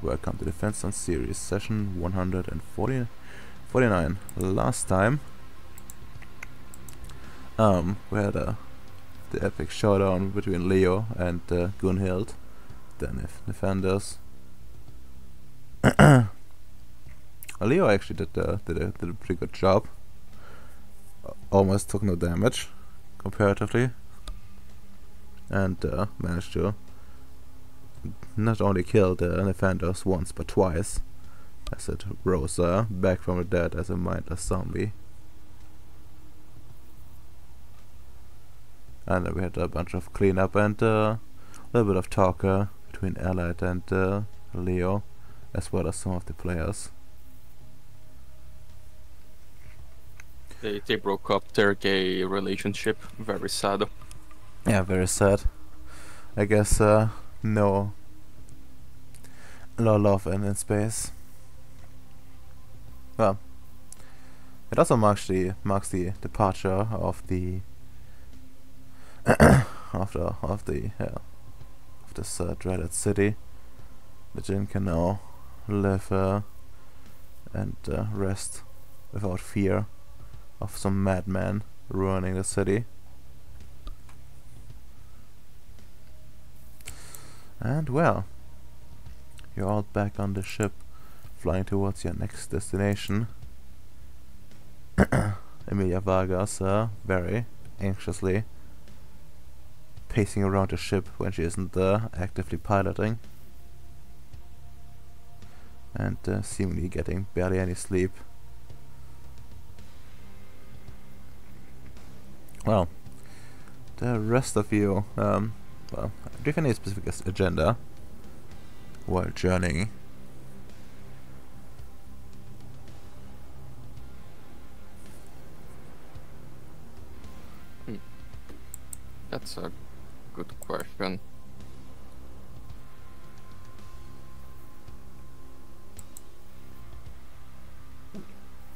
and welcome to Defense on Ceres, session 149. Last time we had the epic showdown between Leo and Gunnhild, then Nephanders. Leo actually did a pretty good job. Almost took no damage, comparatively, and managed to not only kill the Nephandi once but twice, as it Rosa back from the dead as a mindless zombie. And then we had a bunch of cleanup and a little bit of talk between Elliot and Leo, as well as some of the players. They broke up their gay relationship. Very sad. Yeah, very sad. I guess no love in space. Well, it also marks the departure of the of this dreaded city. The Jinn can now live and rest without fear of some madman ruining the city. And well, you're all back on the ship, flying towards your next destination. Emilia Vargas very anxiously pacing around the ship when she isn't actively piloting, and seemingly getting barely any sleep. Well, the rest of you, well, do you have any specific agenda while journeying? That's a good question.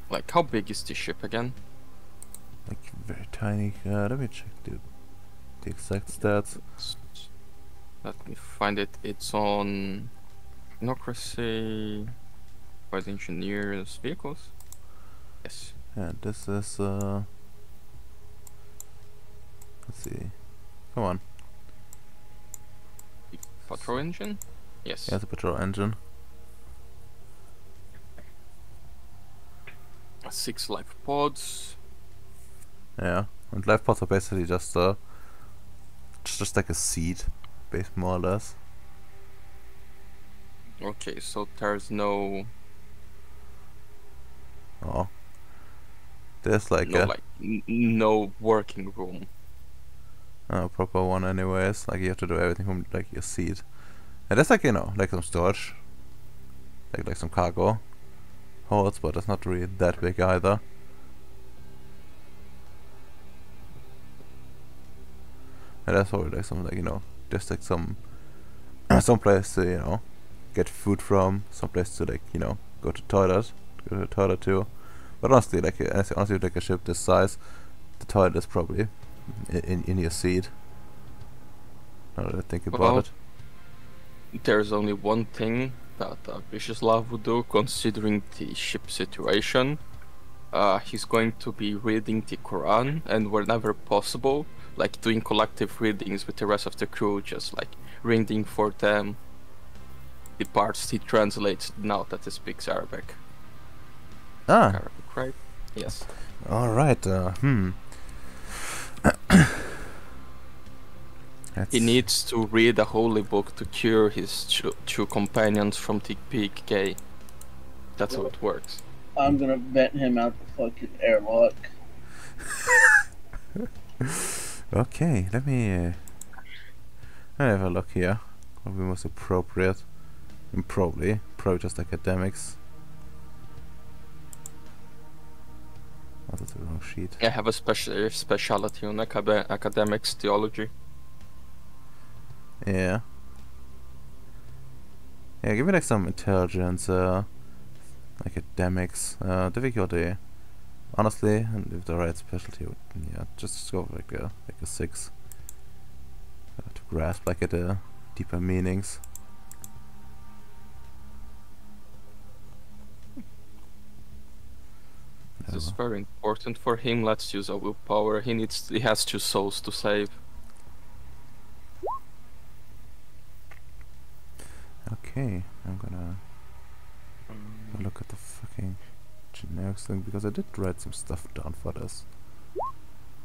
Like, how big is this ship again? Like, very tiny. Let me check the exact stats. Let me find it. It's on Nocracy, Void Engineers, Vehicles. Yes. Yeah, this is let's see. Come on. The patrol engine? Yes. Yeah, the patrol engine. 6 life pods. Yeah, and life pods are basically just like a seat, more or less. Okay, so there's no. Oh. There's like no, no working room. No proper one, anyways. Like, you have to do everything from like your seat, and there's like, you know, like some storage, like some cargo holds, but it's not really that big either. And that's probably like some, like, you know, just like some place to, you know, get food from, some place to, like, you know, go to the toilet too. But honestly, like, honestly, a ship this size, the toilet is probably in your seat. Now that I think about it, there's only one thing that Vicheslav would do, considering the ship situation. He's going to be reading the Quran, and whenever possible, like doing collective readings with the rest of the crew, just like reading for them the parts he translates now that he speaks Arabic. Ah, Arabic, right? Yes. All right. He needs to read a holy book to cure his two companions from the PK. That's how it works. I'm gonna vent him out the fucking airlock. Okay, let me have a look here. What would be most appropriate? And probably just academics. Oh, that's the wrong sheet. I have a specialty on academics, theology. Yeah. Yeah, give me like some intelligence, academics, difficulty. Honestly, and if the right specialty, would, yeah, just go for like a 6 to grasp like the deeper meanings. That is very important for him. Let's use our willpower. He has 2 souls to save. Okay, I'm gonna look at the fucking generic thing, because I did write some stuff down for this.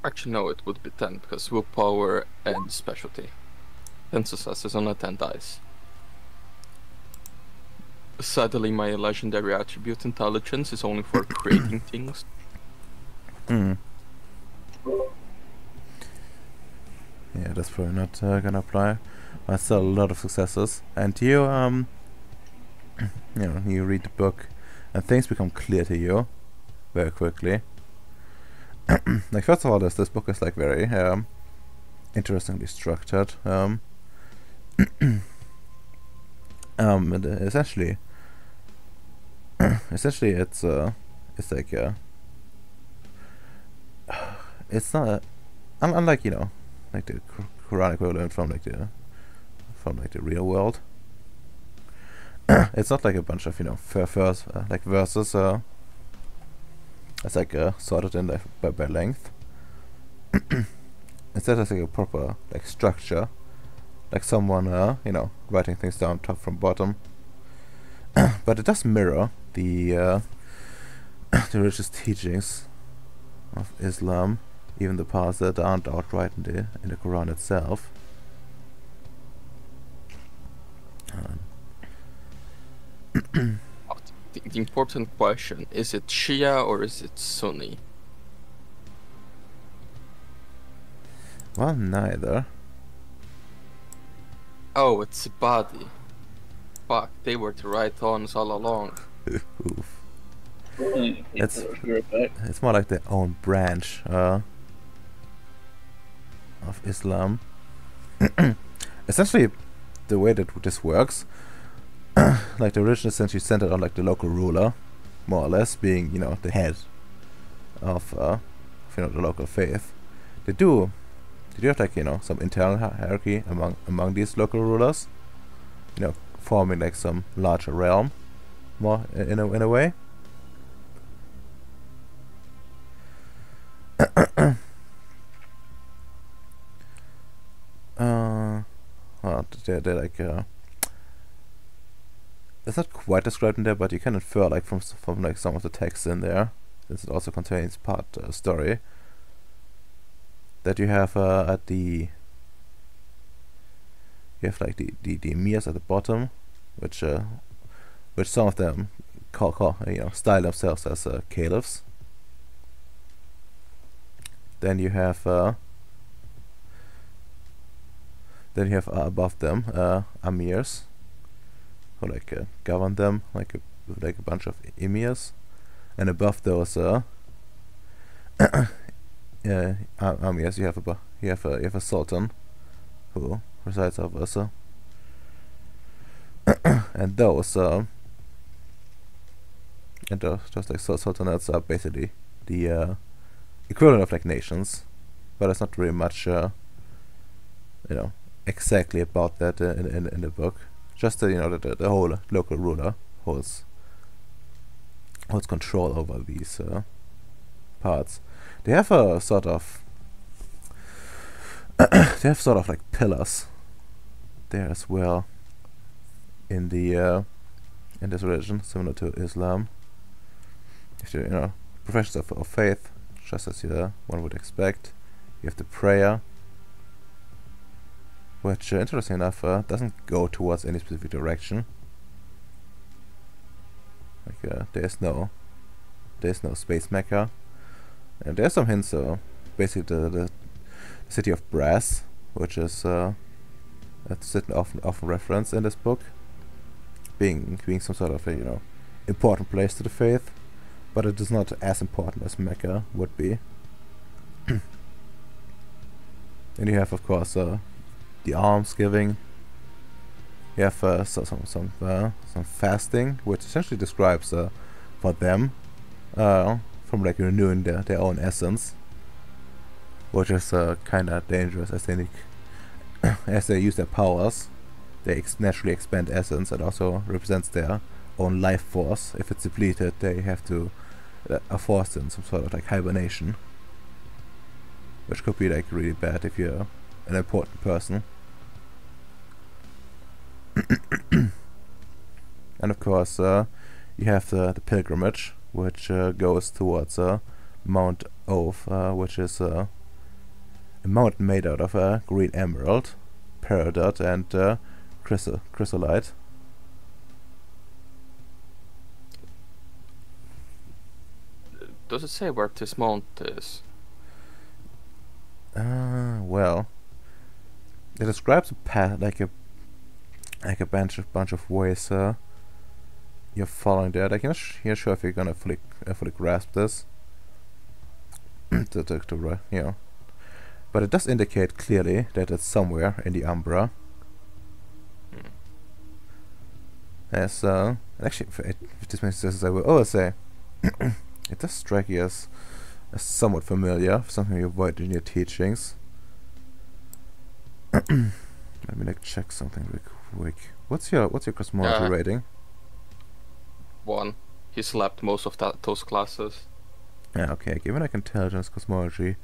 Actually no, it would be 10, because willpower and specialty. 10 successes on a 10 dice. Sadly, my legendary attribute intelligence is only for creating things. Yeah, that's probably not gonna apply. But still a lot of successes. And you, you know, you read the book and things become clear to you very quickly. Like, first of all, this book is like very interestingly structured. And essentially it's like it's not unlike, you know, like the Quran equivalent from the real world. It's not like a bunch of, you know, like verses. It's like sorted in like by length. Instead, it's like a proper like structure. Like someone, you know, writing things down top from bottom. But it does mirror the religious teachings of Islam, even the parts that aren't outright in the Quran itself. The important question: is it Shia or is it Sunni? Well, neither. Oh, it's a body. Fuck, they were the right ones all along. Oof. It's more like their own branch of Islam. Essentially, the way that this works, like the religion is essentially centered on like the local ruler, more or less, being, you know, the head of you know, the local faith. They do have, like, you know, some internal hierarchy among these local rulers, you know, forming like some larger realm, more in a way. Well, they're like it's not quite described in there, but you can infer like from like some of the texts in there, since it also contains part story. That you have the emirs at the bottom, which some of them call, you know, style themselves as caliphs. Then you have above them amirs, who like govern them like a bunch of emirs, and above those yes, you have a sultan who resides over Ursa. And those just like sultanates are basically the equivalent of like nations, but it's not really much you know, exactly about that in the book. Just you know, the whole local ruler holds control over these parts. They have a sort of they have sort of like pillars there as well in the in this religion, similar to Islam. If you know, professions of faith, just as one would expect. You have the prayer, which interesting enough doesn't go towards any specific direction. Like there is no space Mecca. And there's some hints, basically the city of brass, which is often referenced in this book, being some sort of a, you know, important place to the faith, but it is not as important as Mecca would be. And you have, of course, the alms giving. You have some fasting, which essentially describes for them. From like renewing their own essence, which is kind of dangerous, as they as they use their powers, they naturally expand essence, and also represents their own life force. If it's depleted, they have to that are forced in some sort of like hibernation, which could be like really bad if you're an important person. And of course you have the pilgrimage, which goes towards Mount Oath, which is a mountain made out of green emerald, peridot, and chrysolite. Does it say where this mount is? Well, it describes a path, like a bunch of ways you're following there. Like, I'm not sure if you're gonna fully grasp this. You know, but it does indicate clearly that it's somewhere in the Umbra. As actually, if this makes sense, I will always say. It does strike you as somewhat familiar, something you avoid in your teachings. Let me like check something real quick. What's your cosmology rating? 1. He slapped most of those classes. Yeah, okay. Given like intelligence, cosmology,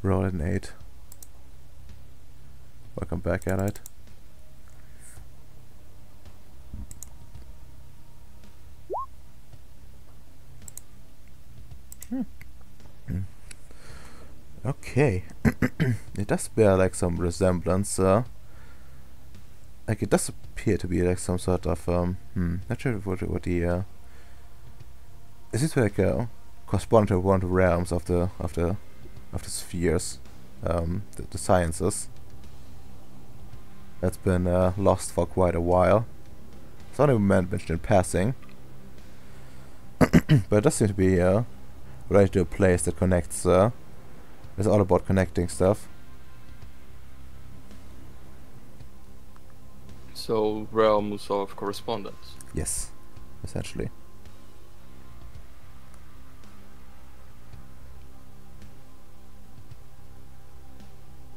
roll an 8. Welcome back, Elliot. Okay, it does bear like some resemblance, like it does appear to be like some sort of, not sure what the, is this like corresponding to one of the realms of the spheres, the sciences, that's been lost for quite a while. It's not even mentioned in passing, but it does seem to be related to a place that connects, it's all about connecting stuff. So, realms of correspondence. Yes, essentially.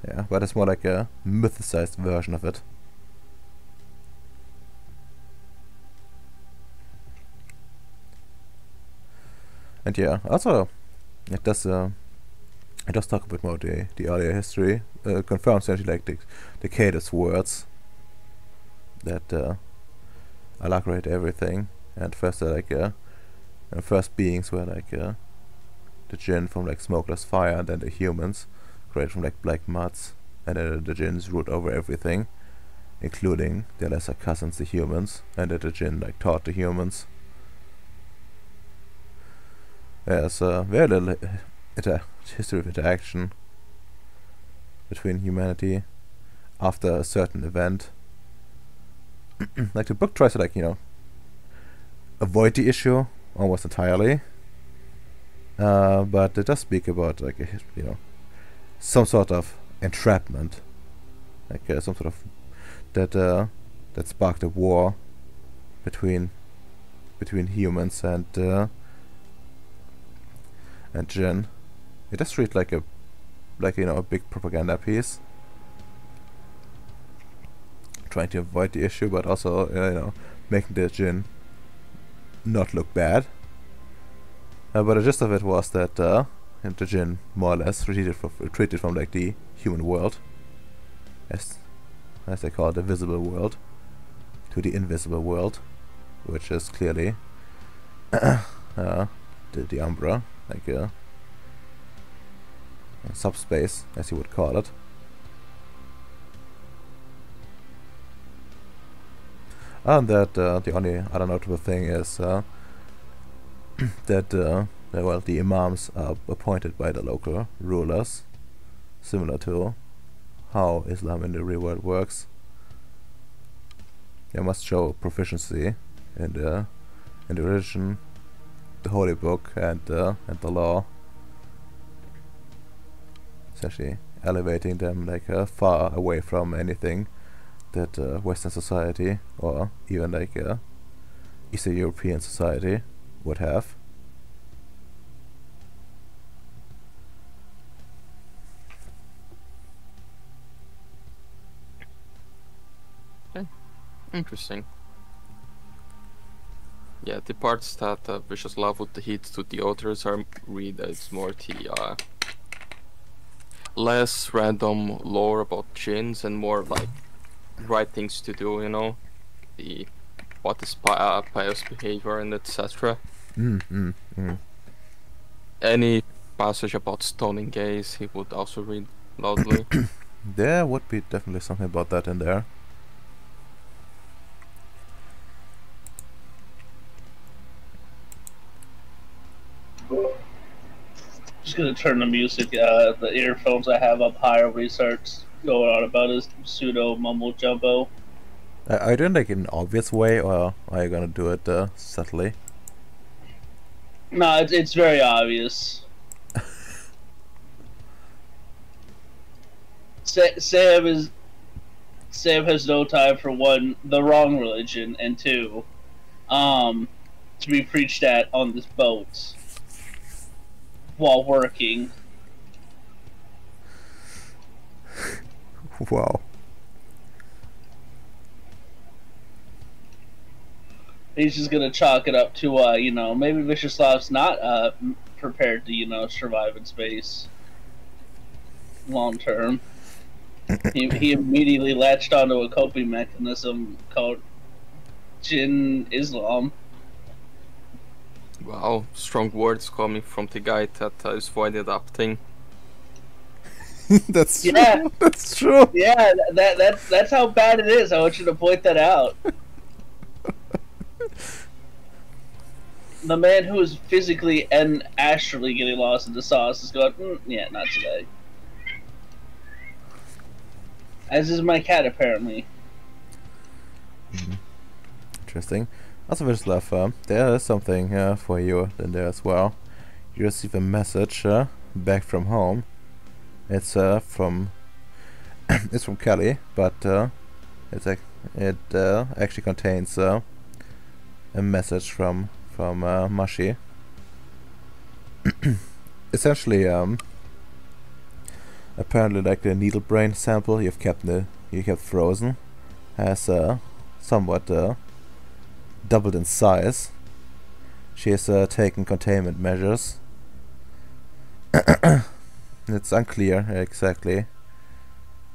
Yeah, but it's more like a mythicized version of it. And yeah, also, it does I just talk a bit more the earlier history. Confirms essentially like the Cadus words that elaborate everything. And first, like the first beings were like the Jinn from like smokeless fire, and then the humans created from like black muds, and then the Jinns ruled over everything, including their lesser cousins, the humans, and that the Jinn like taught the humans. There's very little history of interaction between humanity after a certain event. Like the book tries to like, you know, avoid the issue almost entirely, but it does speak about like a, you know, some sort of entrapment, like some sort of that sparked a war between humans and Jinn. It does read like a big propaganda piece, trying to avoid the issue, but also making the Jinn not look bad. But the gist of it was that the Jinn more or less retreated from like the human world, as they call it, the visible world, to the invisible world, which is clearly the Umbra, like subspace, as you would call it. And that the only other notable thing is that well, the imams are appointed by the local rulers, similar to how Islam in the real world works. They must show proficiency in the religion, the holy book, and the law, essentially elevating them like far away from anything that Western society or even like Eastern European society would have. Okay. Interesting. Yeah, the parts that Vicheslav would hit to the others are read as more the less random lore about Jinns and more like right things to do, you know, the what is pious behavior and etc. Any passage about stoning gays he would also read loudly. There would be definitely something about that in there. Just gonna turn the music, the earphones I have up higher research going on about is pseudo mumble jumbo. Are you doing like in an obvious way, or are you gonna do it subtly? No, it's very obvious. Sam has no time for one, the wrong religion, and two, to be preached at on this boat while working. Wow. He's just gonna chalk it up to, you know, maybe Vicheslav's not prepared to, you know, survive in space long term. He immediately latched onto a coping mechanism called Jinn Islam. Wow, strong words coming from the guy that is void adapting. That's yeah. True. That's true. Yeah, that's how bad it is. I want you to point that out. The man who is physically and astrally getting lost in the sauce is going, yeah, not today. As is my cat, apparently. Interesting. Also, Vicheslav, there is something for you in there as well. You receive a message back from home. It's from it's from Kelly, but it actually contains a message from Mashi. Essentially, apparently, like the needle brain sample you have frozen has somewhat doubled in size. She has taken containment measures. It's unclear exactly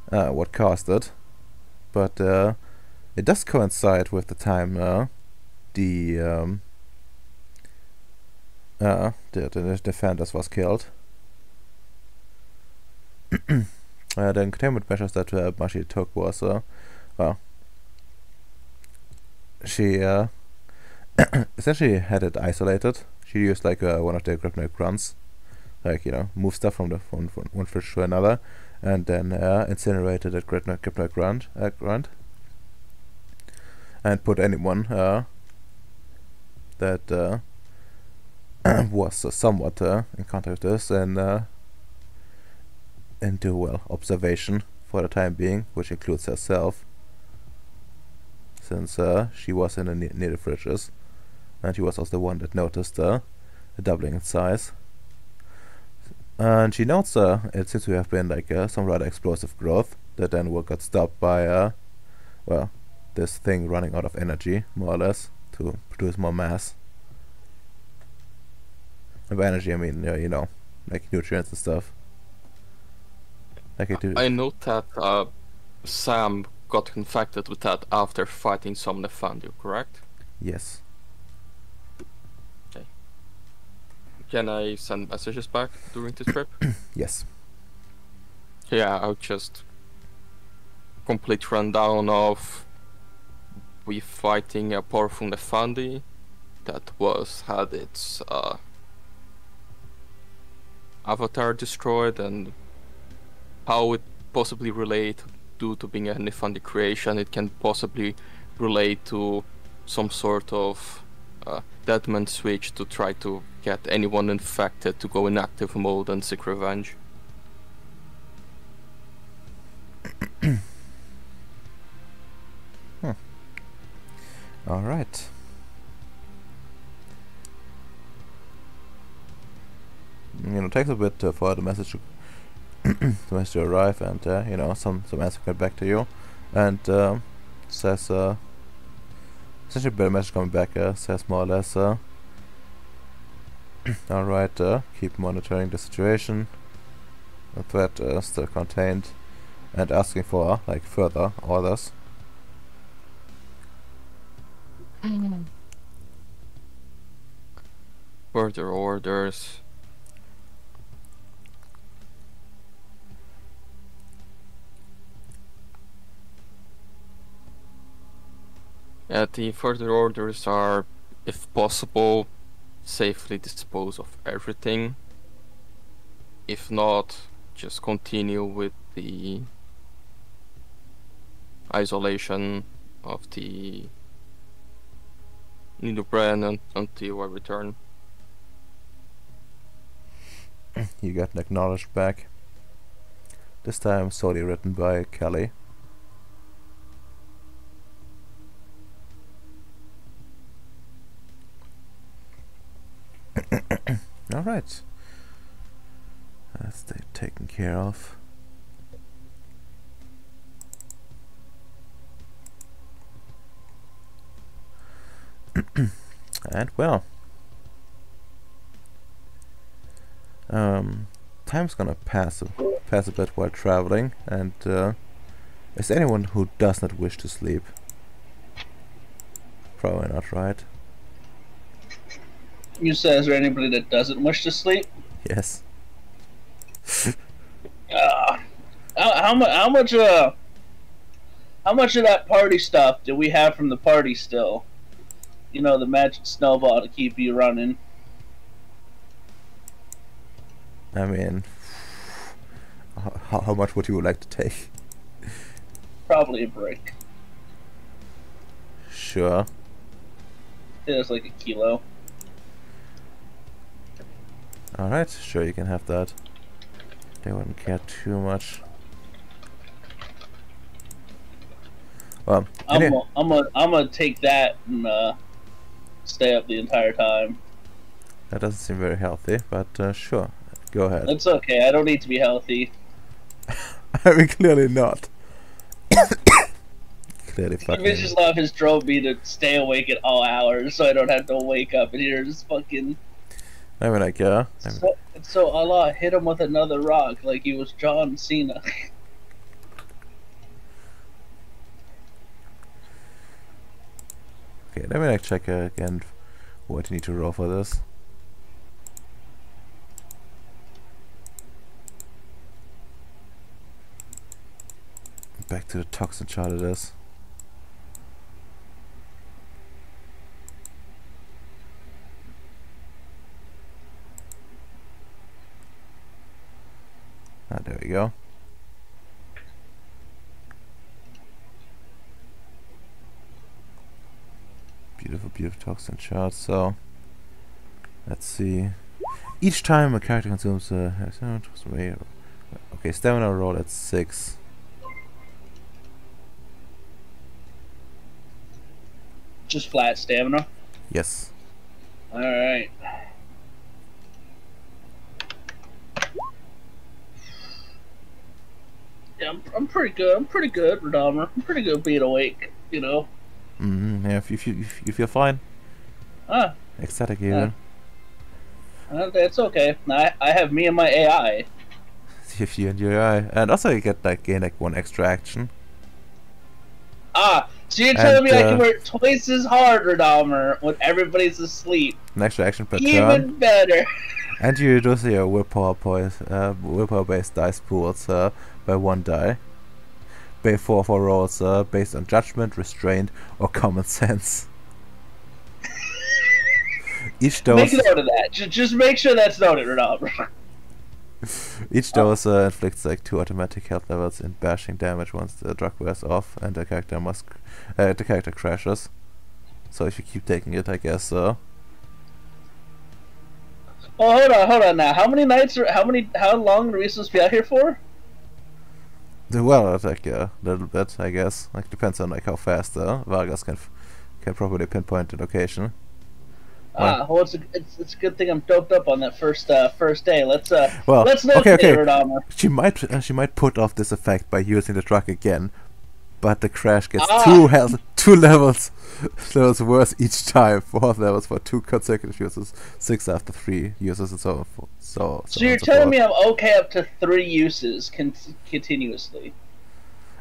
what caused it, but it does coincide with the time the Defenders was killed. The containment measures that Mashi took was, well, she essentially had it isolated. She used like one of the Grypnoi grunts, like, you know, move stuff from the from one fish to another, and then incinerated that Grypnoi grunt, and put anyone that was somewhat in contact with this and into, well, observation for the time being, which includes herself, since she was in the near the fridges, and she was also the one that noticed the doubling in size. And she notes it seems to have been like some rather explosive growth that then got stopped by well, this thing running out of energy, more or less, to produce more mass. And by energy I mean, you know, like nutrients and stuff. I note that Sam got infected with that after fighting some Nephandi, correct? Yes. Okay. Can I send messages back during the trip? Yes. Yeah, I'll just complete rundown of we fighting a powerful Nephandi that was had its avatar destroyed and how it possibly relate due to being a Nephandi creation. It can possibly relate to some sort of deadman switch to try to get anyone infected to go in active mode and seek revenge. All right. You know, it takes a bit for the message to arrive, and you know, some answer got back to you, and says It's actually a better message coming back, says more or less. Alright, keep monitoring the situation. The threat is still contained and asking for like further orders. Further orders. Yeah, the further orders are, if possible, safely dispose of everything. If not, just continue with the isolation of the new brand until I return. You got an acknowledged back. This time solely written by Kelly. Alright. That's taken care of. And well. Time's gonna pass a bit while traveling, and is anyone who does not wish to sleep? Probably not, right? You said, is there anybody that doesn't wish to sleep? Yes. How much of that party stuff do we have from the party still? You know, the magic snowball to keep you running. I mean, how much would you like to take? Probably a break. Sure. It was like a kilo. Alright, sure, you can have that. They wouldn't care too much. Well, I'm gonna take that and stay up the entire time. That doesn't seem very healthy, but sure, go ahead. That's okay. I don't need to be healthy. I mean, clearly not. Clearly fucking. Vicheslav has drove me to stay awake at all hours, so I don't have to wake up and hear this fucking. I mean, like, yeah. So Allah hit him with another rock like he was John Cena. Okay, let me like check again what you need to roll for this. Back to the toxin chart it is. Ah, there we go. Beautiful, beautiful toxin chart. So, let's see. Each time a character consumes a okay, stamina roll at 6. Just flat stamina? Yes. Alright. Yeah, I'm pretty good. Redomer. I'm pretty good being awake, you know. Yeah, if you're fine. Ah. Ecstatic even. It's okay. I have me and my AI. If you and your AI, and also you get like gain like one extra action. Ah, so you're telling me I can work twice as hard, Redomer, when everybody's asleep. An extra action per turn. Even better. And you do see a willpower based dice pool, by 1 die. Pay 4 for rolls based on judgment, restraint, or common sense. Each dose. Make note of that. Just make sure that's noted, Redomer. Each dose inflicts like 2 automatic health levels in bashing damage once the drug wears off and the character crashes. So if you keep taking it, I guess. Oh, hold on now. How many nights or how long are we supposed to be out here for? Well, like a little bit, I guess. Like depends on like how fast Vargas can probably pinpoint the location. Well, it's a good thing I'm doped up on that first day. Let's look at Redomer. She might put off this effect by using the truck again, but the crash gets two levels worse each time. 4 levels for 2 consecutive uses, 6 after 3 uses, and so forth. So you're telling me I'm okay up to 3 uses continuously.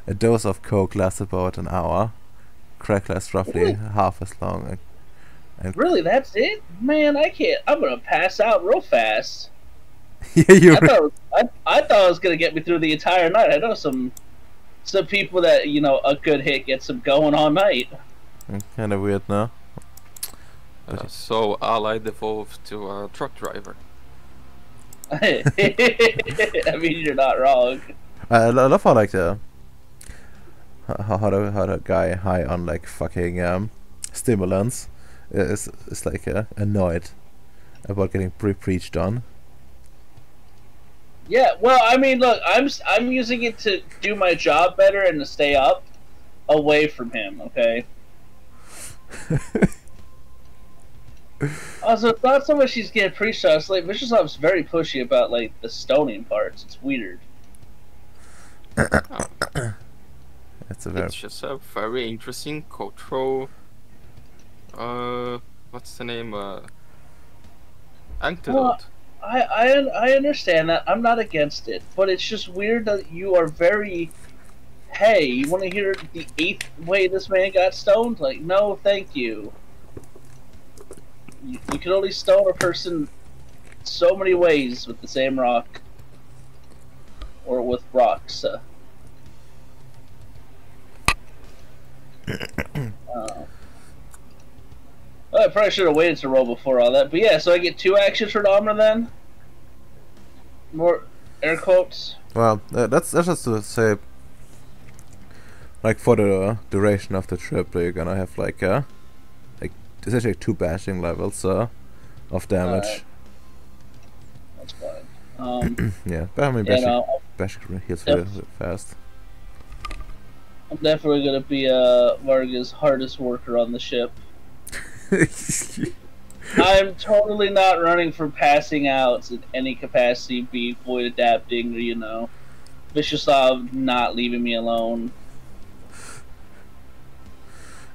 A dose of coke lasts about an hour. Crack lasts roughly half as long. And really, that's it? Man, I can't. I'm gonna pass out real fast. Yeah, I thought it was gonna get me through the entire night. I know some people that, you know, a good hit gets them going all night. Kind of weird now. So Allied evolved to a truck driver. I mean, you're not wrong. I love how, like, how the guy high on, like, fucking stimulants is like annoyed about getting preached on. Yeah, well, I mean, look, I'm using it to do my job better and to stay up away from him, okay? Also, it's not so much she's getting preached on. It's like Vicheslav's very pushy about, like, the stoning parts. It's weird. It's just a very interesting cultural. What's the name? Antidote. Well, I understand that. I'm not against it, but it's just weird that you are very. Hey, you want to hear the 8th way this man got stoned? Like, no, thank you. You can only stone a person so many ways with the same rock, or with rocks. I probably should have waited to roll before all that, but yeah. So I get 2 actions for the armor then. More air quotes. Well, that's just to say, like, for the duration of the trip, you're gonna have like essentially 2 bashing levels of damage. That's fine. Yeah, but I mean, bashing heals really fast. I'm definitely gonna be Vargas' hardest worker on the ship. I'm totally not running for passing outs in any capacity, be void adapting, or, you know, Vicheslav not leaving me alone.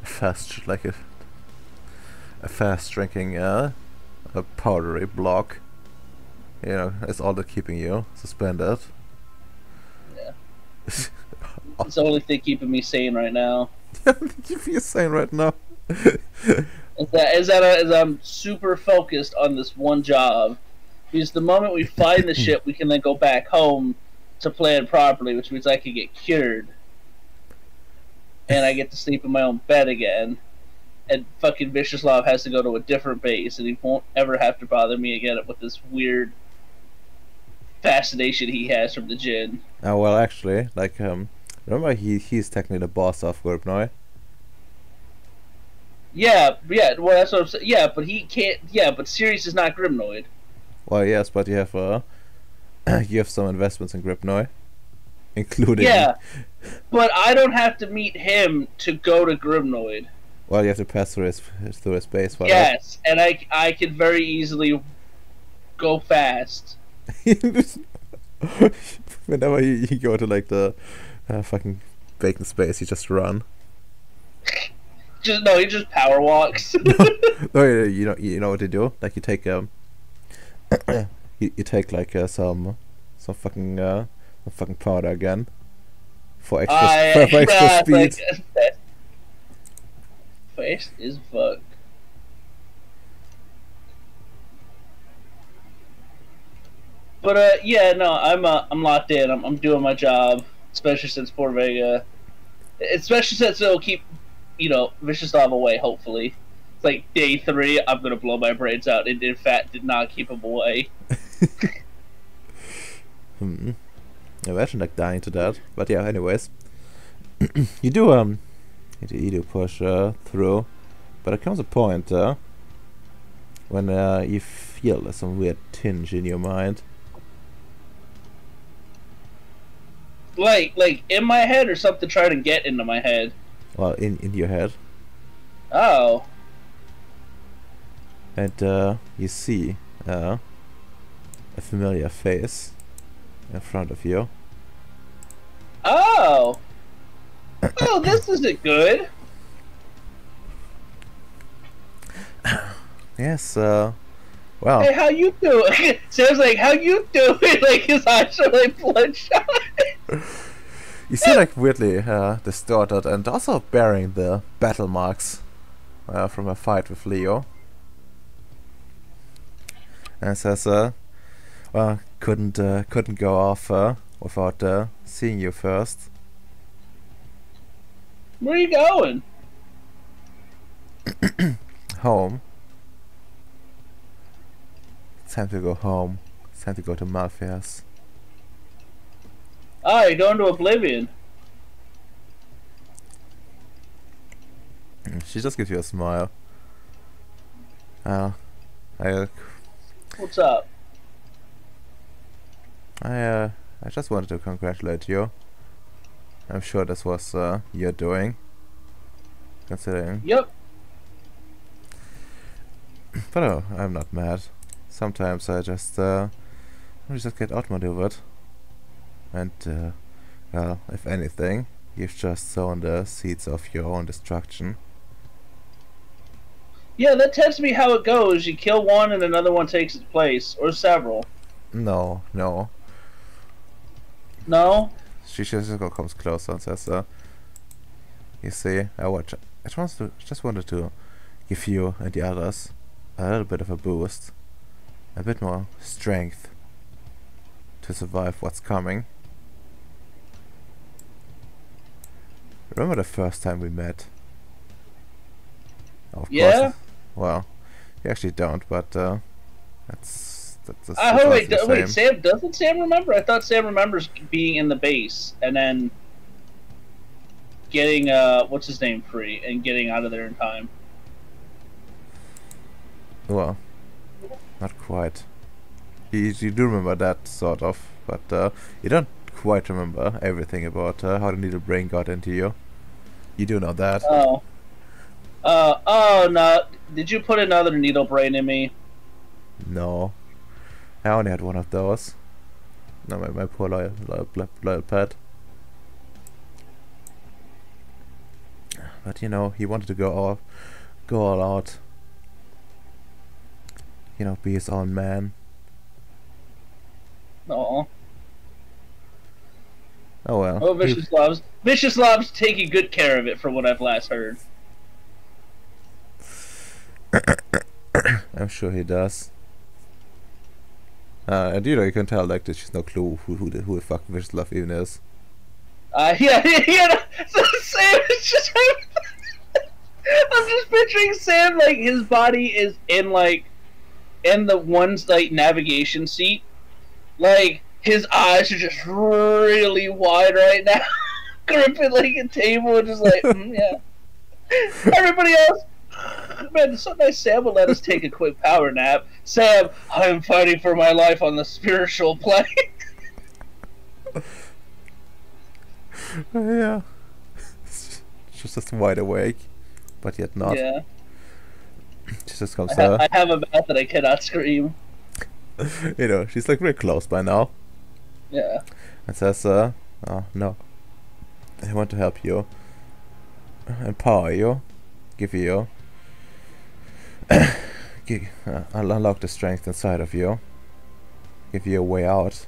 Fast, like a fast drinking a powdery block. You know, it's all that keeping you suspended. Yeah. It's the only thing keeping me sane right now. Keeping you sane right now. Is that I'm super focused on this one job, because the moment we find the ship, we can then go back home to plan properly, which means I can get cured, and I get to sleep in my own bed again, and fucking Vicheslav has to go to a different base, and he won't ever have to bother me again with this weird fascination he has from the Jinn. Oh, well, actually, like, remember he's technically the boss of Grypnoi. Yeah, well, that's what I'm saying. Yeah, but he can't. Yeah, but Ceres is not Grypnoid. Well, yes, but you have some investments in Grypnoi, including. Yeah, but I don't have to meet him to go to Grypnoid. Well, you have to pass through his base. Yes, and I can very easily go fast. Whenever you go to, like, the fucking vacant space, you just run. No, he just power walks. No, you know what they do? Like, you take some fucking powder again for extra speed. Like, face is fuck. But yeah, no, I'm locked in. I'm doing my job, especially since Port Vega, especially since it'll keep. You know, Vicheslav away, hopefully. It's like day 3, I'm gonna blow my brains out. It, in fact, did not keep him away. Imagine, like, dying to that. But yeah, anyways. you do push through. But there comes a point when you feel some weird tinge in your mind. Like in my head, or something trying to get into my head? Well, in your head. Oh. And you see a familiar face in front of you. Oh. Oh, this isn't good. Yes, wow. Hey, how you doing? Sam's like, how you doing? Like, his eyes are like bloodshot. You see, like, weirdly distorted and also bearing the battle marks from a fight with Leo. And says, well, couldn't go off without seeing you first. Where are you going? Home. It's time to go home. It's time to go to Malfeas. Oh, you're going to Oblivion. She just gives you a smile. What's up? I just wanted to congratulate you. I'm sure this was your doing, considering. Yep. But no, I'm not mad. Sometimes I just get outmaneuvered. And well, if anything, you've just sown the seeds of your own destruction. Yeah, that tends to be how it goes. You kill one and another one takes its place, or several. No, no. No? She just comes closer and says, you see, I just wanted to give you and the others a little bit of a boost. A bit more strength to survive what's coming. Remember the first time we met? Of course. Well, you actually don't, but that's oh, wait, Sam doesn't remember? I thought Sam remembers being in the base and then getting what's his name free and getting out of there in time. Well, not quite. You do remember that, sort of, but you don't quite remember everything about how the needle brain got into you. You do know that. Oh. Oh no! Did you put another needle brain in me? No. I only had one of those. No, my poor loyal pet. But you know, he wanted to go all out. You know, be his own man. Aww. Oh well. Oh, Vicheslav's taking good care of it, from what I've last heard. I'm sure he does. And you know, you can tell like that she's no clue who the fuck Vicheslav even is. Yeah. So Sam is just. I'm just picturing Sam like his body is in like, in the one's like navigation seat, like. His eyes are just really wide right now, gripping like a table and just like, yeah. Everybody else, man, sometimes Sam will let us take a quick power nap. Sam, I am fighting for my life on the spiritual plane. Yeah. She's just wide awake, but yet not. Yeah. She just comes out. I have a mouth that I cannot scream. You know, she's like very close by now. Yeah. And says, oh no, I want to help you, empower you, give you, unlock the strength inside of you, give you a way out.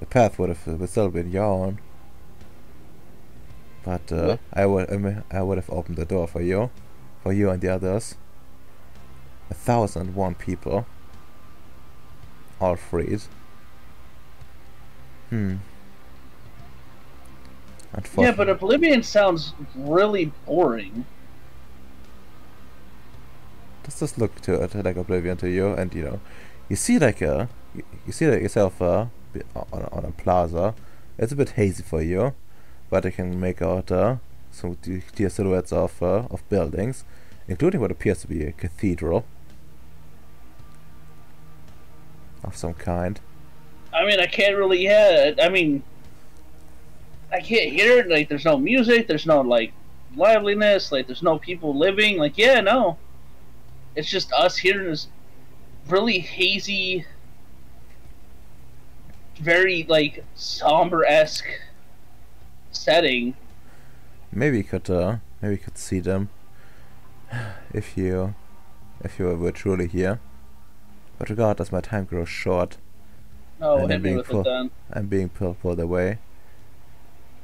The path would still be your own, but I would have opened the door for you and the others. 1,001 people, all freed. Yeah, but Oblivion sounds really boring. Does this look to it like Oblivion to you? And you know, you see like you see that yourself on a plaza. It's a bit hazy for you, but you can make out some clear silhouettes of buildings, including what appears to be a cathedral of some kind. I mean, I can't really, I mean, I can't hear it, like, there's no music, there's no, like, liveliness, like, there's no people living, like, yeah, no. It's just us hearing this really hazy, very, like, somber-esque setting. Maybe you could see them if you were truly here. But regardless, my time grows short. Oh, and I'm being pulled away.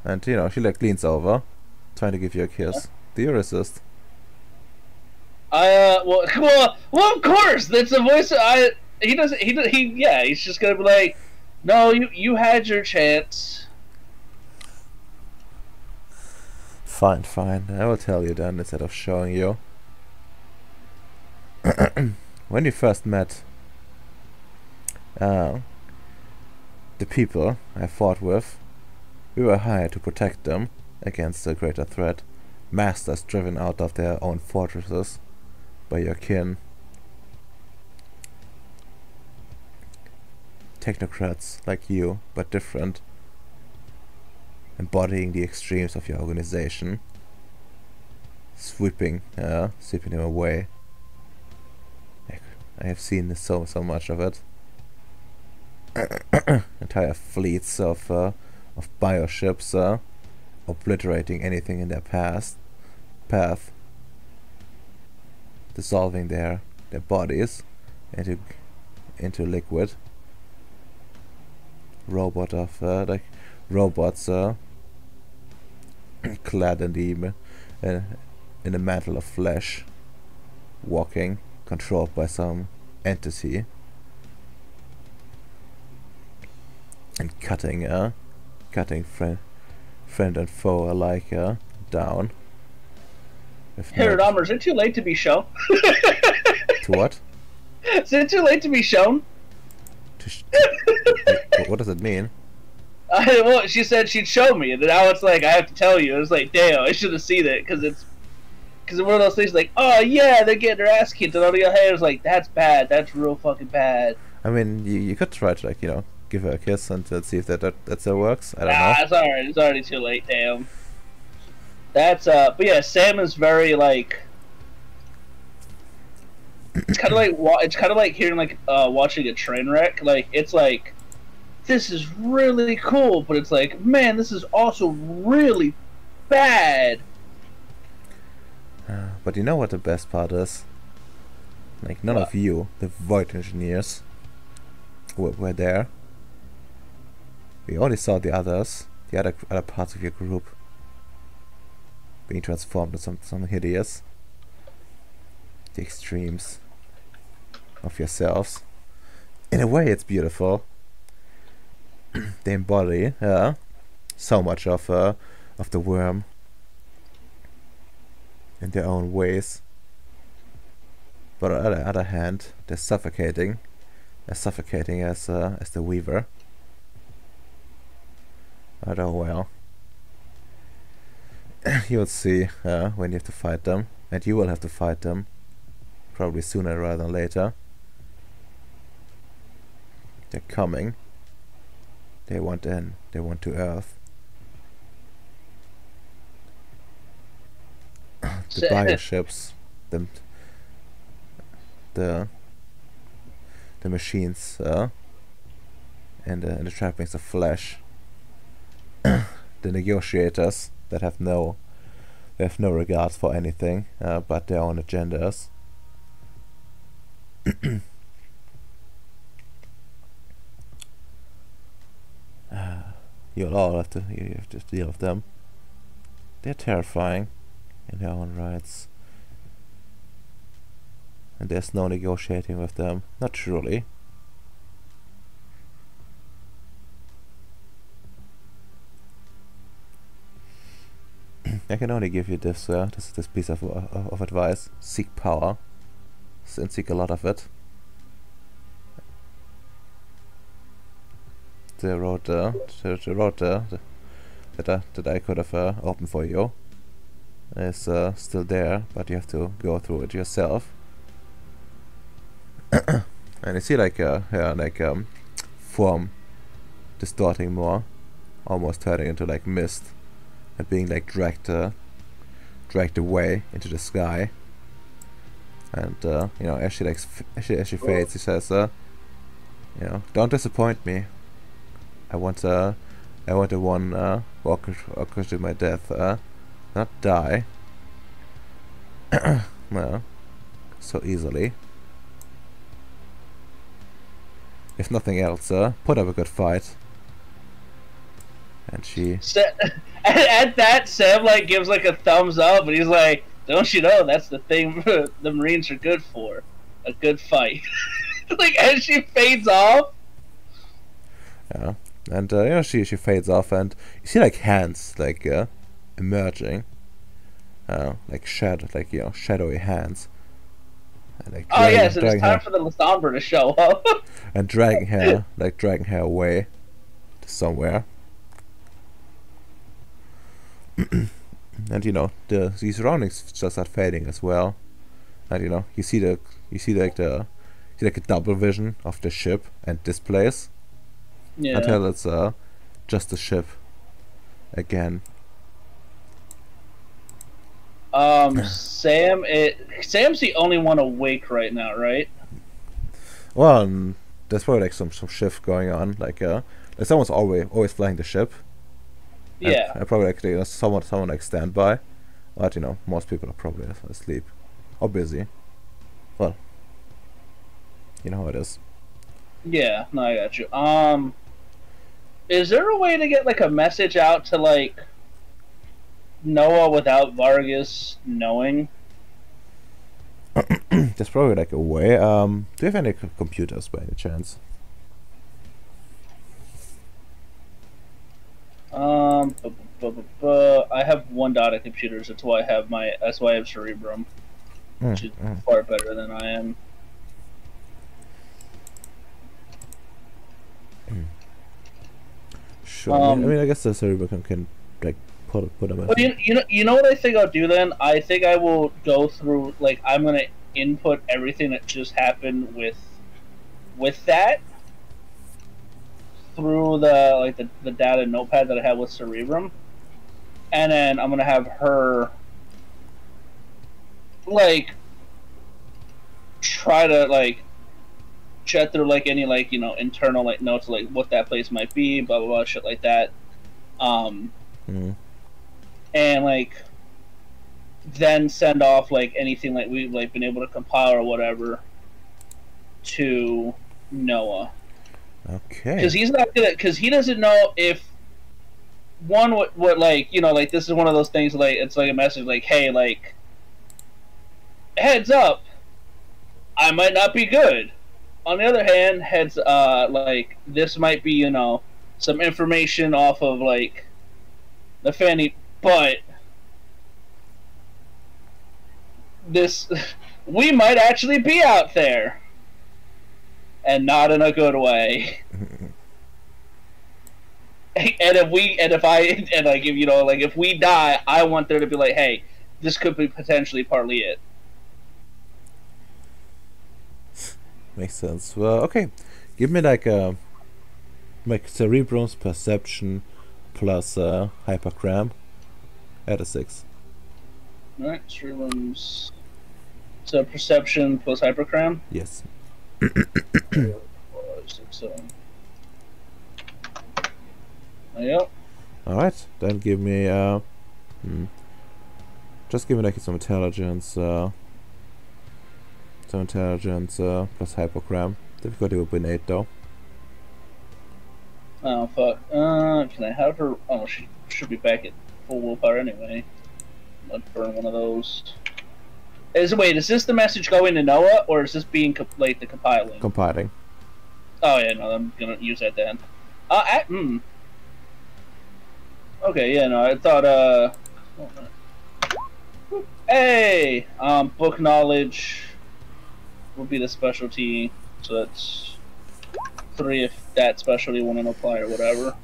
And you know, she like leans over, trying to give you a kiss. Yeah. Do you resist? Well, of course. That's the voice. Yeah, he's just gonna be like, no, you had your chance. Fine, fine. I will tell you then instead of showing you. When you first met the people I fought with, we were hired to protect them against a greater threat. Masters driven out of their own fortresses by your kin. Technocrats like you, but different. Embodying the extremes of your organization. Sweeping them away. I have seen so much of it. Entire fleets of bioships obliterating anything in their path, dissolving their bodies into liquid. Robots clad in the mantle of flesh, walking, controlled by some entity. And cutting friend and foe alike down. Herod Amr, is it too late to be shown? To what? Is it too late to be shown? What does it mean? Well, she said she'd show me, and now it's like I have to tell you. It's like, damn, I should have seen it, because it's one of those things like, oh yeah, they're getting their ass kicked, and all your hair is like, that's bad, that's real fucking bad. I mean, you could try to, like, you know, give her a kiss and see if that still works. I don't know. It's alright. It's already too late. Damn. That's But yeah, Sam is very like. It's kind of like hearing like watching a train wreck. Like it's like, this is really cool, but it's like, man, this is also really bad. But you know what the best part is? Like none of you, the Void Engineers, were there. We only saw the other parts of your group being transformed into something hideous. The extremes of yourselves. In a way, it's beautiful. They embody so much of the worm in their own ways. But on the other hand, they're suffocating, as suffocating as the Weaver. But oh well. You'll see when you have to fight them. And you will have to fight them. Probably sooner rather than later. They're coming. They want in. They want to Earth. The bioships. The machines. And the trappings of flesh. The negotiators that have no regard for anything but their own agendas. You have to deal with them. They're terrifying in their own rights, and there's no negotiating with them. Not truly. I can only give you this this piece of advice. Seek power, and seek a lot of it. The road that I could have opened for you is still there, but you have to go through it yourself. And you see, like form distorting more, almost turning into like mist. And being like dragged away into the sky, and you know, as she fades, she says, "You know, don't disappoint me. I want the one walking to my death Not die. Well, so easily. If nothing else, put up a good fight. And she... At that, Sam, like, gives, like, a thumbs up, and he's like, don't you know that's the thing the Marines are good for? A good fight. Like, as she fades off. Yeah, and, you know, she fades off, and you see, like, hands, like, emerging. Like, you know, shadowy hands. And, like, oh, yeah, so it's time for the Lathomber to show up. And dragging her away to somewhere. And you know the surroundings just start fading as well, and you know you see like a double vision of the ship and this place, yeah. Until it's just the ship again. Sam's the only one awake right now, right? Well, there's probably like some shift going on. Like someone's always flying the ship. Yeah, and probably like, you know, someone like standby, but you know most people are probably asleep or busy. Well, you know how it is. Yeah, no, I got you. Is there a way to get like a message out to like Noah without Vargas knowing? There's probably like a way. Do you have any computers by any chance? I have one dot of computers. That's why I have my. That's why I have Cerebrum, which is far better than I am. Sure. I mean, I guess the Cerebrum can like put them. Well, you know what I think I'll do then. I think I will go through. Like, I'm gonna input everything that just happened with that. Through the like the data notepad that I have with Cerebrum, and then I'm gonna have her like try to like chat through like any like, you know, internal like notes like what that place might be, blah blah blah, shit like that. And like then send off like anything like we've like been able to compile or whatever to Noah. Okay. Because he's not gonna. Because he doesn't know if one would like, you know, like this is one of those things like it's like a message like, hey, like heads up, I might not be good. On the other hand, heads like this might be, you know, some information off of like Nephandi, but this we might actually be out there. And not in a good way. and if you know, like if we die, I want there to be like, hey, this could be potentially partly it. Makes sense. Well, okay, give me like a like Cerebrum's perception plus hypercram at a 6. All right, Cerebrum's so perception plus hypercram. Yes. 4, 5, 6, 7. Yep. Alright, then give me just give me like some intelligence plus hypergram. Difficulty would be 8 though. Oh fuck. Can I have her? Oh, she should be back at full willpower anyway. Let's burn one of those. Wait, is this the message going to Noah, or is this being like the compiling? Compiling. Oh yeah, no, I'm gonna use that then. Okay, yeah, no, I thought hey, book knowledge will be the specialty, so that's 3 if that specialty wouldn't apply or whatever.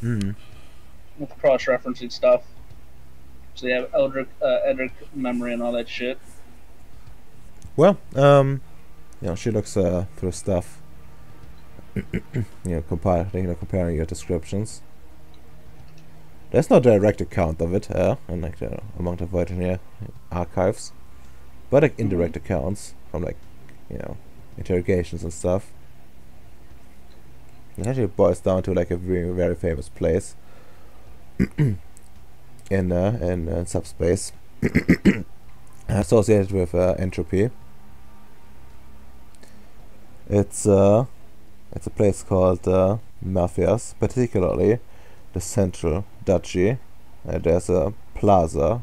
With cross-referencing stuff. So they have Eldric memory and all that shit. Well, you know, she looks through stuff. You know, comparing your descriptions. There's no direct account of it, and like among the Void Engineer archives, but like indirect accounts from like, you know, interrogations and stuff. It actually boils down to like a very, very famous place. in subspace associated with entropy. It's a place called Mafias, particularly the central duchy. There's a plaza.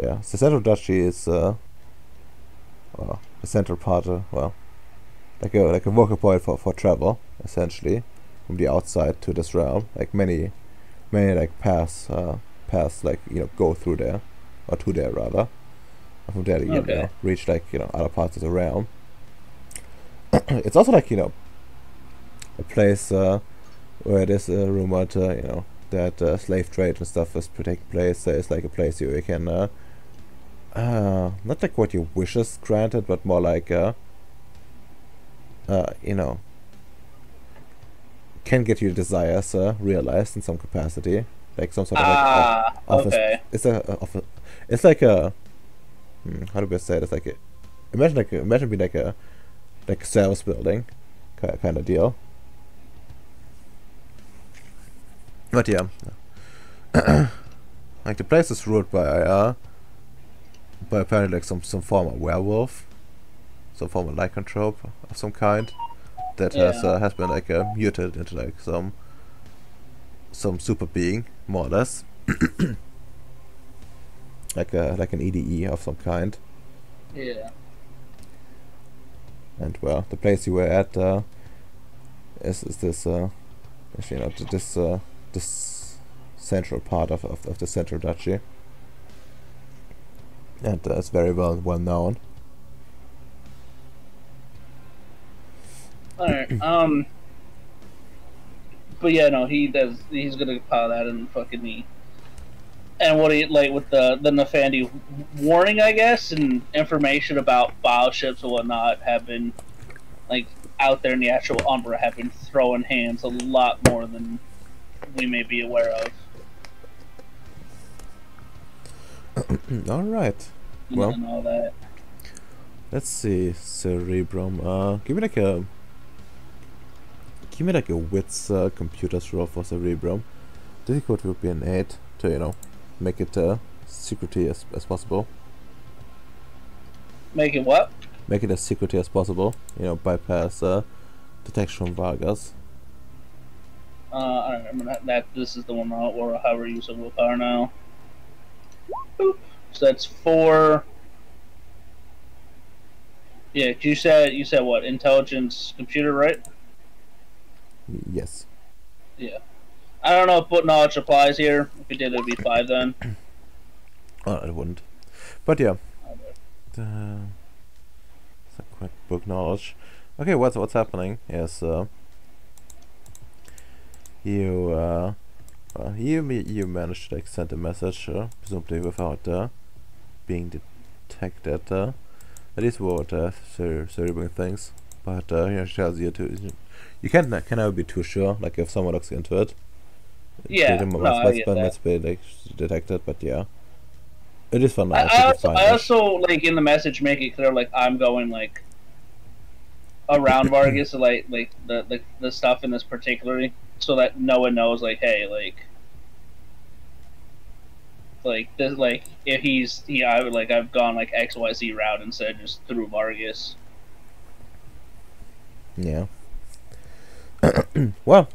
Yeah, so the central duchy is well, the central part. Well, like a worker point for travel, essentially, from the outside to this realm. Like many like paths like go through there, or to there rather. And from there you reach other parts of the realm. It's also a place where it is rumored that slave trade and stuff is taking place. It's like a place where you can not like what your wishes granted, but more like can get your desires realized in some capacity, like some sort of office. Okay. It's like a how do we say it? It's like a, imagine being like a service building kind of deal. But yeah, like the place is ruled by apparently like some form of werewolf, some form of lycanthrope of some kind that has been muted into like some super being, more or less, like an EDE of some kind. Yeah. And well, the place you were at is this this central part of the central duchy, and it's very well known. All right. But yeah, no, he's gonna pile that in fucking me. And what he like with the Nephandi warning, I guess, and information about bioships and whatnot have been like out there in the actual Umbra have been throwing hands a lot more than we may be aware of. All right. And well, all that. Let's see, Cerebrum. Give me like a wits computer's roll for Cerebrum. Difficulty would be an 8 to make it secrecy as possible. Make it what? Make it as secrecy as possible. Bypass detection from Vargas. Alright, remember that this is the one where however you use a willpower now. Boop. So that's 4. Yeah, you said what? Intelligence computer, right? Yes. Yeah. I don't know if book knowledge applies here. If it did, it'd be 5 then. Oh, it wouldn't. But yeah. It's not quite book knowledge. Okay, what's happening is you managed to send a message, presumably without being detected. That is what Cerebrum thinks. But it tells you to. You can never be too sure. Like if someone looks into it. Yeah, that's been detected, but yeah, it is fun. I also like in the message make it clear I'm going around Vargas, like the stuff in this particularly, so that no one knows hey this if he's I would I've gone XYZ route instead just through Vargas. Yeah. Well,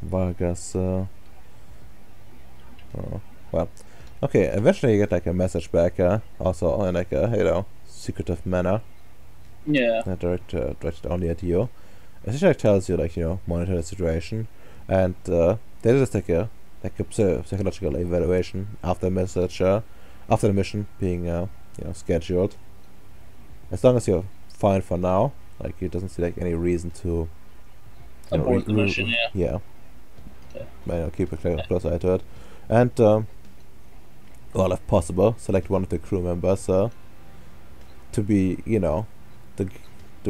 Vargas, oh, well, okay, eventually you get a message back, also in a, secretive manner. Yeah. Directed only at you. Essentially it tells you, monitor the situation, and they just take a psychological evaluation after the message, after the mission being, scheduled. As long as you're fine for now, it doesn't see, any reason to... abort the mission, yeah. Keep a close eye to it, and well, if possible, select one of the crew members to be, the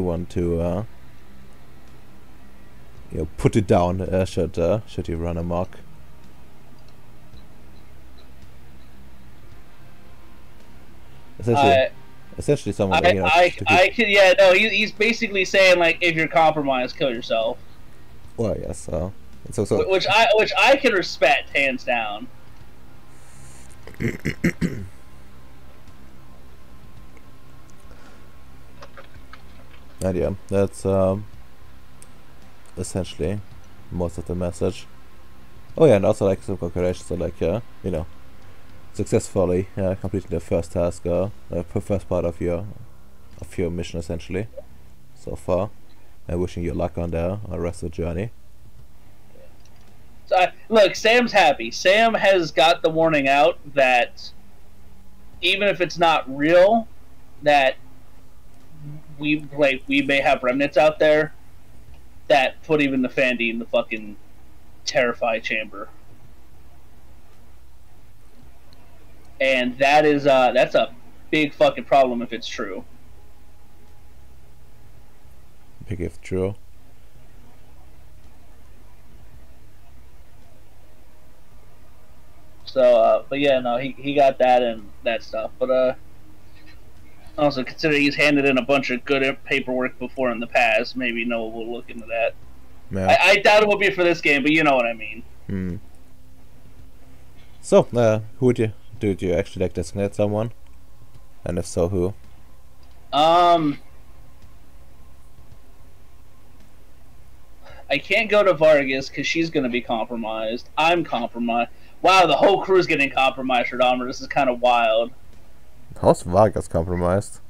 one to put it down should he run amok. Essentially, someone. He's basically saying if you're compromised, kill yourself. Well, yes. So, which I can respect hands down. And yeah, that's essentially most of the message. Oh yeah, and also like some congratulations, so like you know, successfully completing the first task, first part of your mission essentially so far, and wishing you luck on the rest of the journey. So look, Sam's happy. Sam has got the warning out that even if it's not real, that we may have remnants out there that put even the Nephandi in the fucking terrify chamber, and that is that's a big fucking problem if it's true. Big if true. So, but yeah, no, he got that and that stuff, but also, considering he's handed in a bunch of good paperwork before in the past, maybe Noah will look into that. Yeah. I doubt it will be for this game, but you know what I mean. Hmm. So, who would you do? Do you actually like designate someone? And if so, who? I can't go to Vargas because she's going to be compromised. I'm compromised. Wow, the whole crew's getting compromised, Radomir. This is kind of wild. How's Vargas compromised?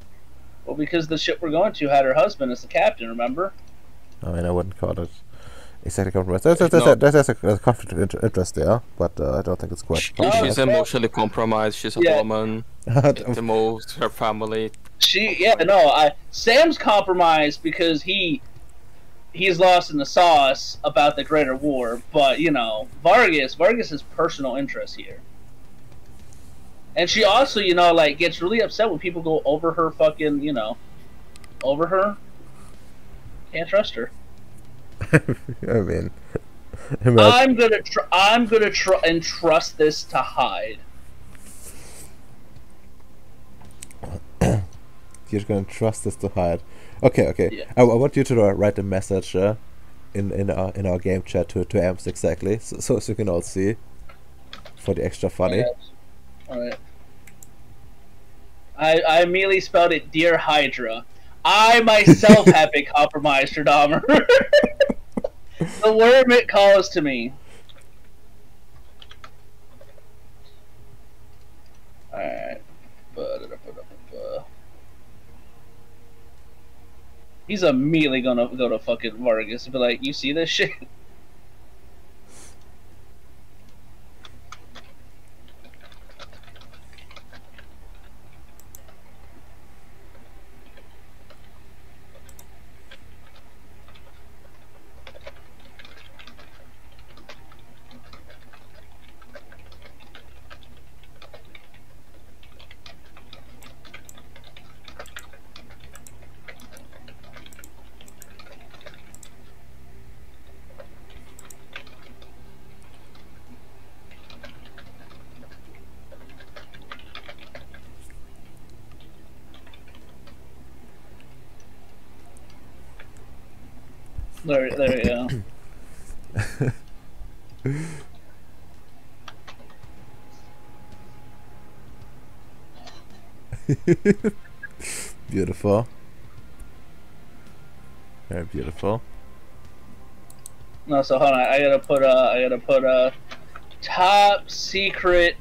Well, because the ship we're going to had her husband as the captain, remember? I mean, I wouldn't call it exactly compromised. There's a conflict of interest there, but I don't think it's quite compromised. She's emotionally compromised, she's a woman, it demotes her family. Sam's compromised because he's lost in the sauce about the Greater War, but, you know, Vargas has personal interest here. And she also, you know, like, gets really upset when people go over her fucking, you know, over her. Can't trust her. I mean, I'm gonna entrust this to Hyde. You're gonna trust this to Hyde. Okay, okay. Yeah. I want you to write a message in our game chat to Amps exactly, so you can all see for the extra funny. All right. I immediately spelled it Dear Hydra. I myself have been compromised, Radomir. The worm it calls to me. Alright. He's immediately gonna go to fucking Vargas and be like, you see this shit? There we go. Beautiful. Very beautiful. No, so hold on. I gotta put top secret.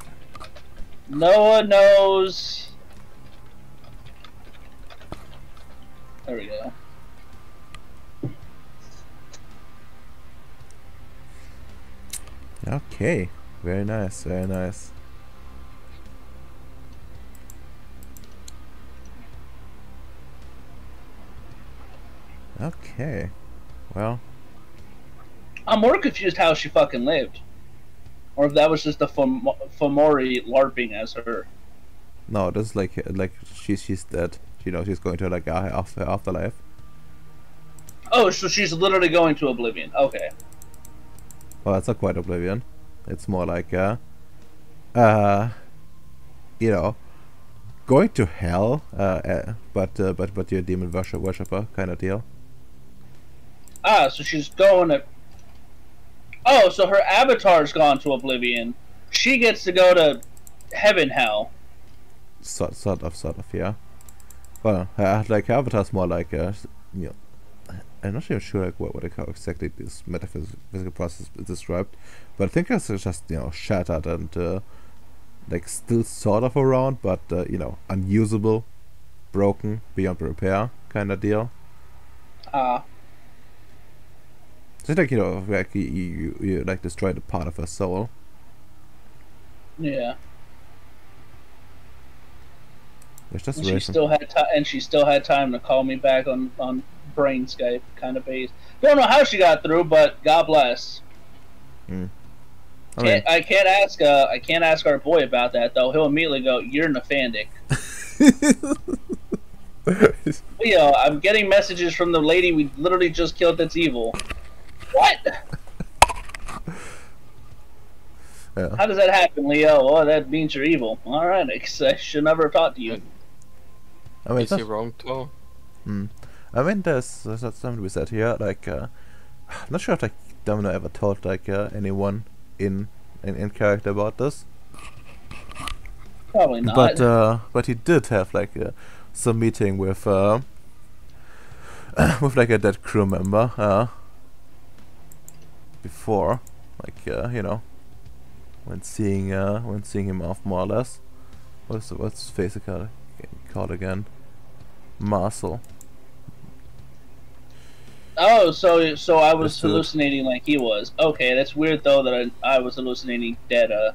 Noah knows. There we go. Okay, very nice, very nice. Okay, well, I'm more confused how she fucking lived, or if that was just the Fomori LARPing as her. No, this is like she's dead. You know, she's going to like afterlife. Oh, so she's literally going to oblivion. Okay. Well, it's not quite oblivion. It's more like, you know, going to hell, but you're a demon worshipper kind of deal. Ah, so she's going to. Oh, so her avatar's gone to oblivion. She gets to go to heaven hell. Sort of, yeah. Well, like Avatars, more like yeah. I'm not even sure like what how exactly this metaphysical process is described, but I think it's just, you know, shattered and like still sort of around, but you know, unusable, broken, beyond repair kind of deal. So like, you know, like you like destroyed a part of her soul. Yeah. Just and, she still had time to call me back on brain Skype kind of base. Don't know how she got through, but God bless. Mm. I can't ask our boy about that though. He'll immediately go, "You're Nephandic." Leo, I'm getting messages from the lady we literally just killed. That's evil. What? Yeah. How does that happen, Leo? Oh, that means you're evil. All right, I should never have talked to you. I mean, is he wrong, Tom? Mm. I mean, there's something we said here. Like, I'm not sure if like Domino ever told like anyone in character about this. Probably not. But he did have like some meeting with with like a dead crew member before, like you know. When seeing him off, more or less. What's his face called again? Marcel. Oh, so I was hallucinating like he was. Okay, that's weird though that I was hallucinating dead a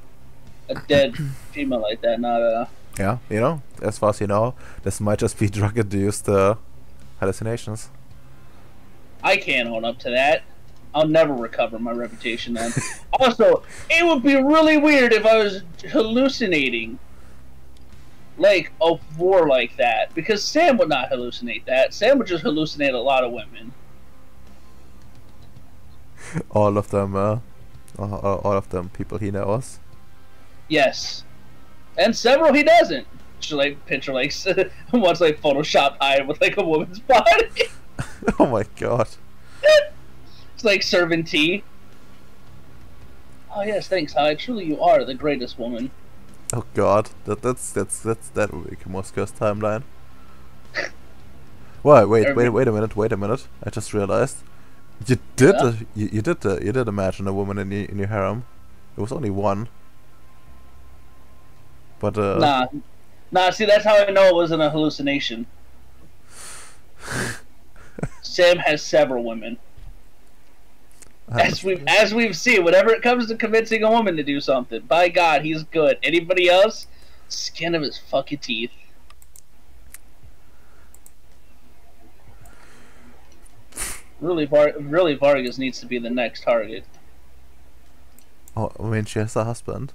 dead female like that, not a. Yeah, you know, as far as you know, this might just be drug-induced hallucinations. I can't hold up to that. I'll never recover my reputation then. Also, it would be really weird if I was hallucinating like a war like that, because Sam would not hallucinate that. Sam would just hallucinate a lot of women. All of them, all of them people he knows. Yes, and several he doesn't. Just like picture like once like Photoshop eye with like a woman's body. Oh my god. Like serving tea. Oh yes, thanks. Hi, truly, you are the greatest woman. Oh God, that would be Kimura's curse timeline. Wait, wait a minute! I just realized you did yeah. you did imagine a woman in your harem. It was only one. But nah. See, that's how I know it wasn't a hallucination. Sam has several women. As we've seen, whenever it comes to convincing a woman to do something, by God, he's good. Anybody else? Skin of his fucking teeth. Really, Vargas needs to be the next target. Oh, I mean, she has a husband.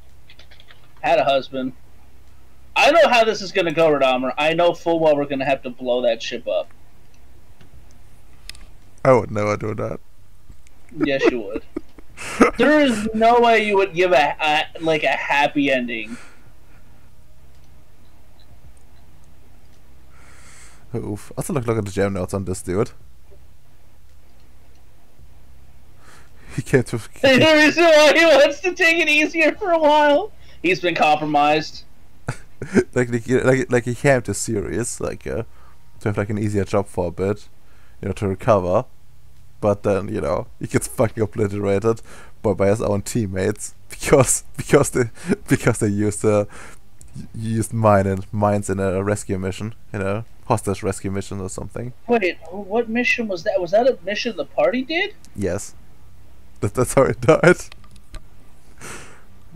Had a husband. I know how this is gonna go, Radammer. I know full well we're gonna have to blow that ship up. I would never do that. Yes, you would. There is no way you would give a happy ending. Oof. Also, look at the jam notes on this dude. He can't. There is no way he wants to take it easier for a while. He's been compromised. like he can't be serious. Like to have like an easier job for a bit, you know, to recover. But then, you know, he gets fucking obliterated by his own teammates because they used mines in a rescue mission, you know, hostage rescue mission or something. Wait, what mission was that? Was that a mission the party did? Yes, that's how it died.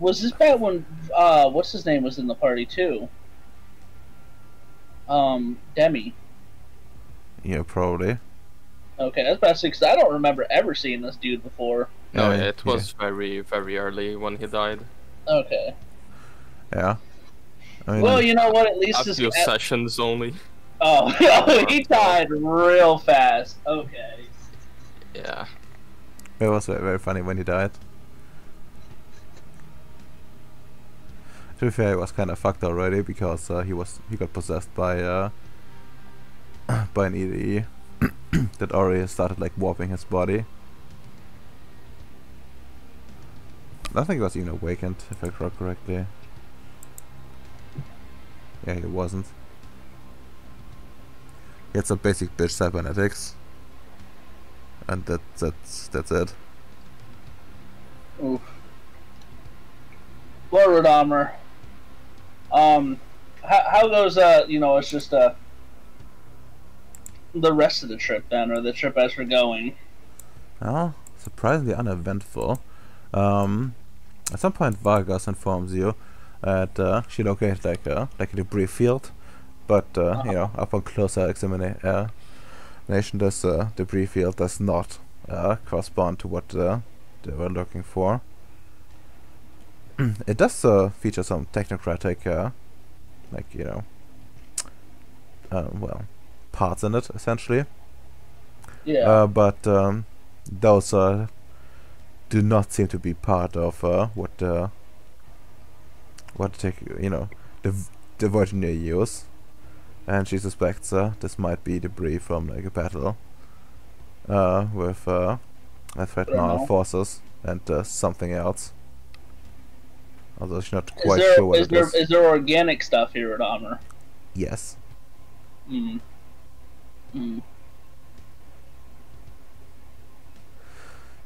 Was this bad when what's his name was in the party too? Demi. Yeah, probably. Okay, that's about 6. I don't remember ever seeing this dude before. No, yeah, it was very, very early when he died. Okay. Yeah. I mean, well, you know what? At least his sessions only. Oh, he died real fast. Okay. Yeah. It was very funny when he died. To be fair, he was kind of fucked already because he got possessed by an EDE. That already started like warping his body. I think it was even awakened, if I recall correctly. Yeah, he wasn't. He had some basic bitch cybernetics. And that's it. Oof. Lowered armor. How goes you know, it's just the rest of the trip then, or the trip as we're going? Oh, surprisingly uneventful. At some point Vargas informs you that she located like a debris field, but you know, upon closer examination, this debris field does not correspond to what they were looking for. It does feature some technocratic, like, you know, well, parts in it, essentially. Yeah. But those do not seem to be part of what tech, you know, the Void Engineer use, and she suspects this might be debris from like a battle with Threatnal forces and something else. Although she's not quite sure what it is. Is there organic stuff here at Armor? Yes. Mm. Mm.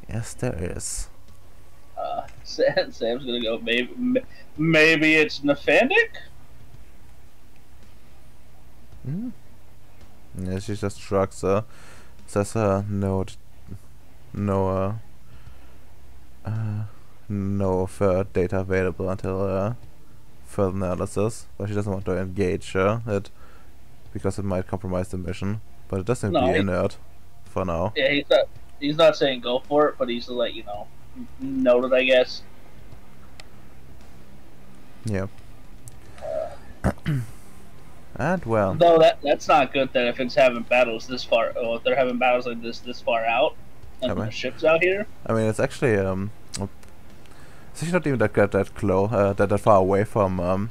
Yes, there is. Sam's gonna go, maybe it's Nephandic? Mm. Yeah, she just shrugs, says, no data available until further analysis, but she doesn't want to engage it because it might compromise the mission. But it doesn't be inert for now. Yeah, he's not saying go for it, but he's like, you know, noted, I guess. Yeah. And well, though that's not good. That if it's having battles this far, or if they're having battles like this far out, and the ships out here. I mean, it's actually she's not even that close, that far away from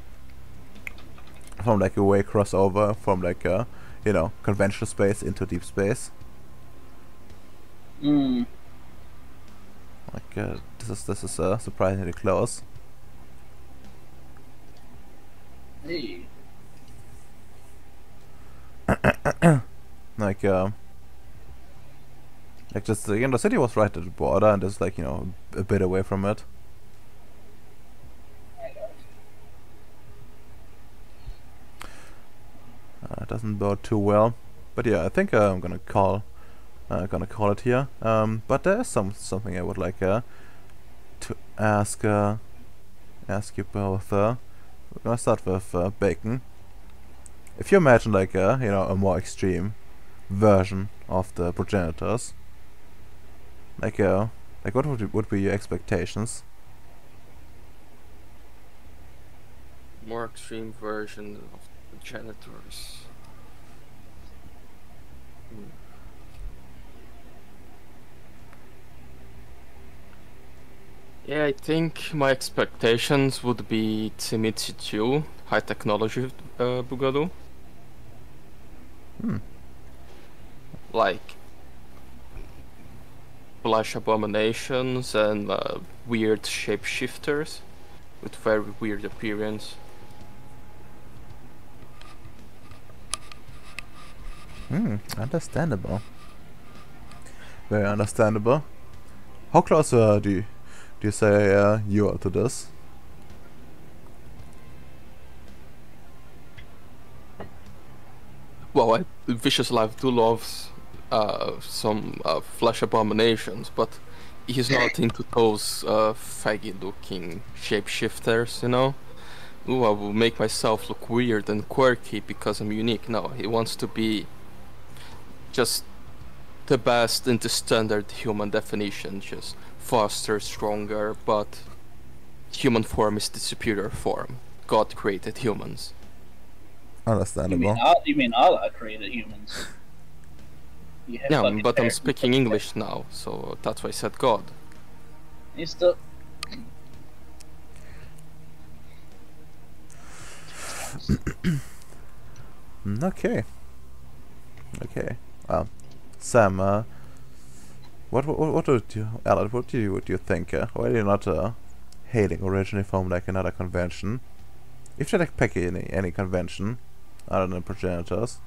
like a way crossover from like you know, conventional space into deep space. Mm. Like this is surprisingly close. Hey. Like just, you know, the city was right at the border, and just like, you know, a bit away from it. It doesn't bode too well, but yeah, I think I'm gonna call it here. But there is something I would like to ask you both. We're gonna start with Bacon. If you imagine like you know, a more extreme version of the Progenitors, like what would be your expectations? More extreme version of Progenitors. Hmm. Yeah, I think my expectations would be Tzimitsu, high technology Bugado. Hmm. Like flash abominations and weird shapeshifters with very weird appearance. Hmm, understandable. Very understandable. How close do you say you are to this? Well, Vicheslav too loves some flesh abominations, but he's not into those faggy-looking shapeshifters, you know? Ooh, I will make myself look weird and quirky because I'm unique. No, he wants to be just the best in the standard human definition, just faster, stronger, but human form is the superior form. God created humans. Understandable. You mean Allah created humans? Yeah, but I'm speaking English now, so that's why I said God. He's still... Okay. Sam, what would you, Elliot? What do you think? Why are you not hailing originally from like another convention? If they like pick any convention, other than Progenitors,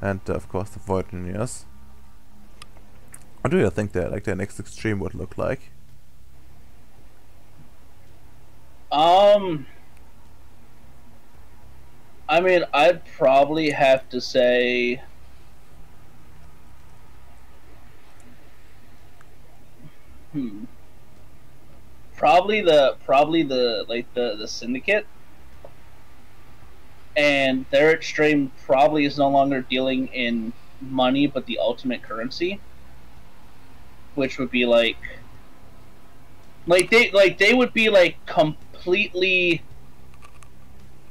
and of course the Void Engineers, what do you think that like their next extreme would look like? I mean, I'd probably have to say probably the Syndicate. And their extreme probably is no longer dealing in money, but the ultimate currency, which would be like they would be like completely,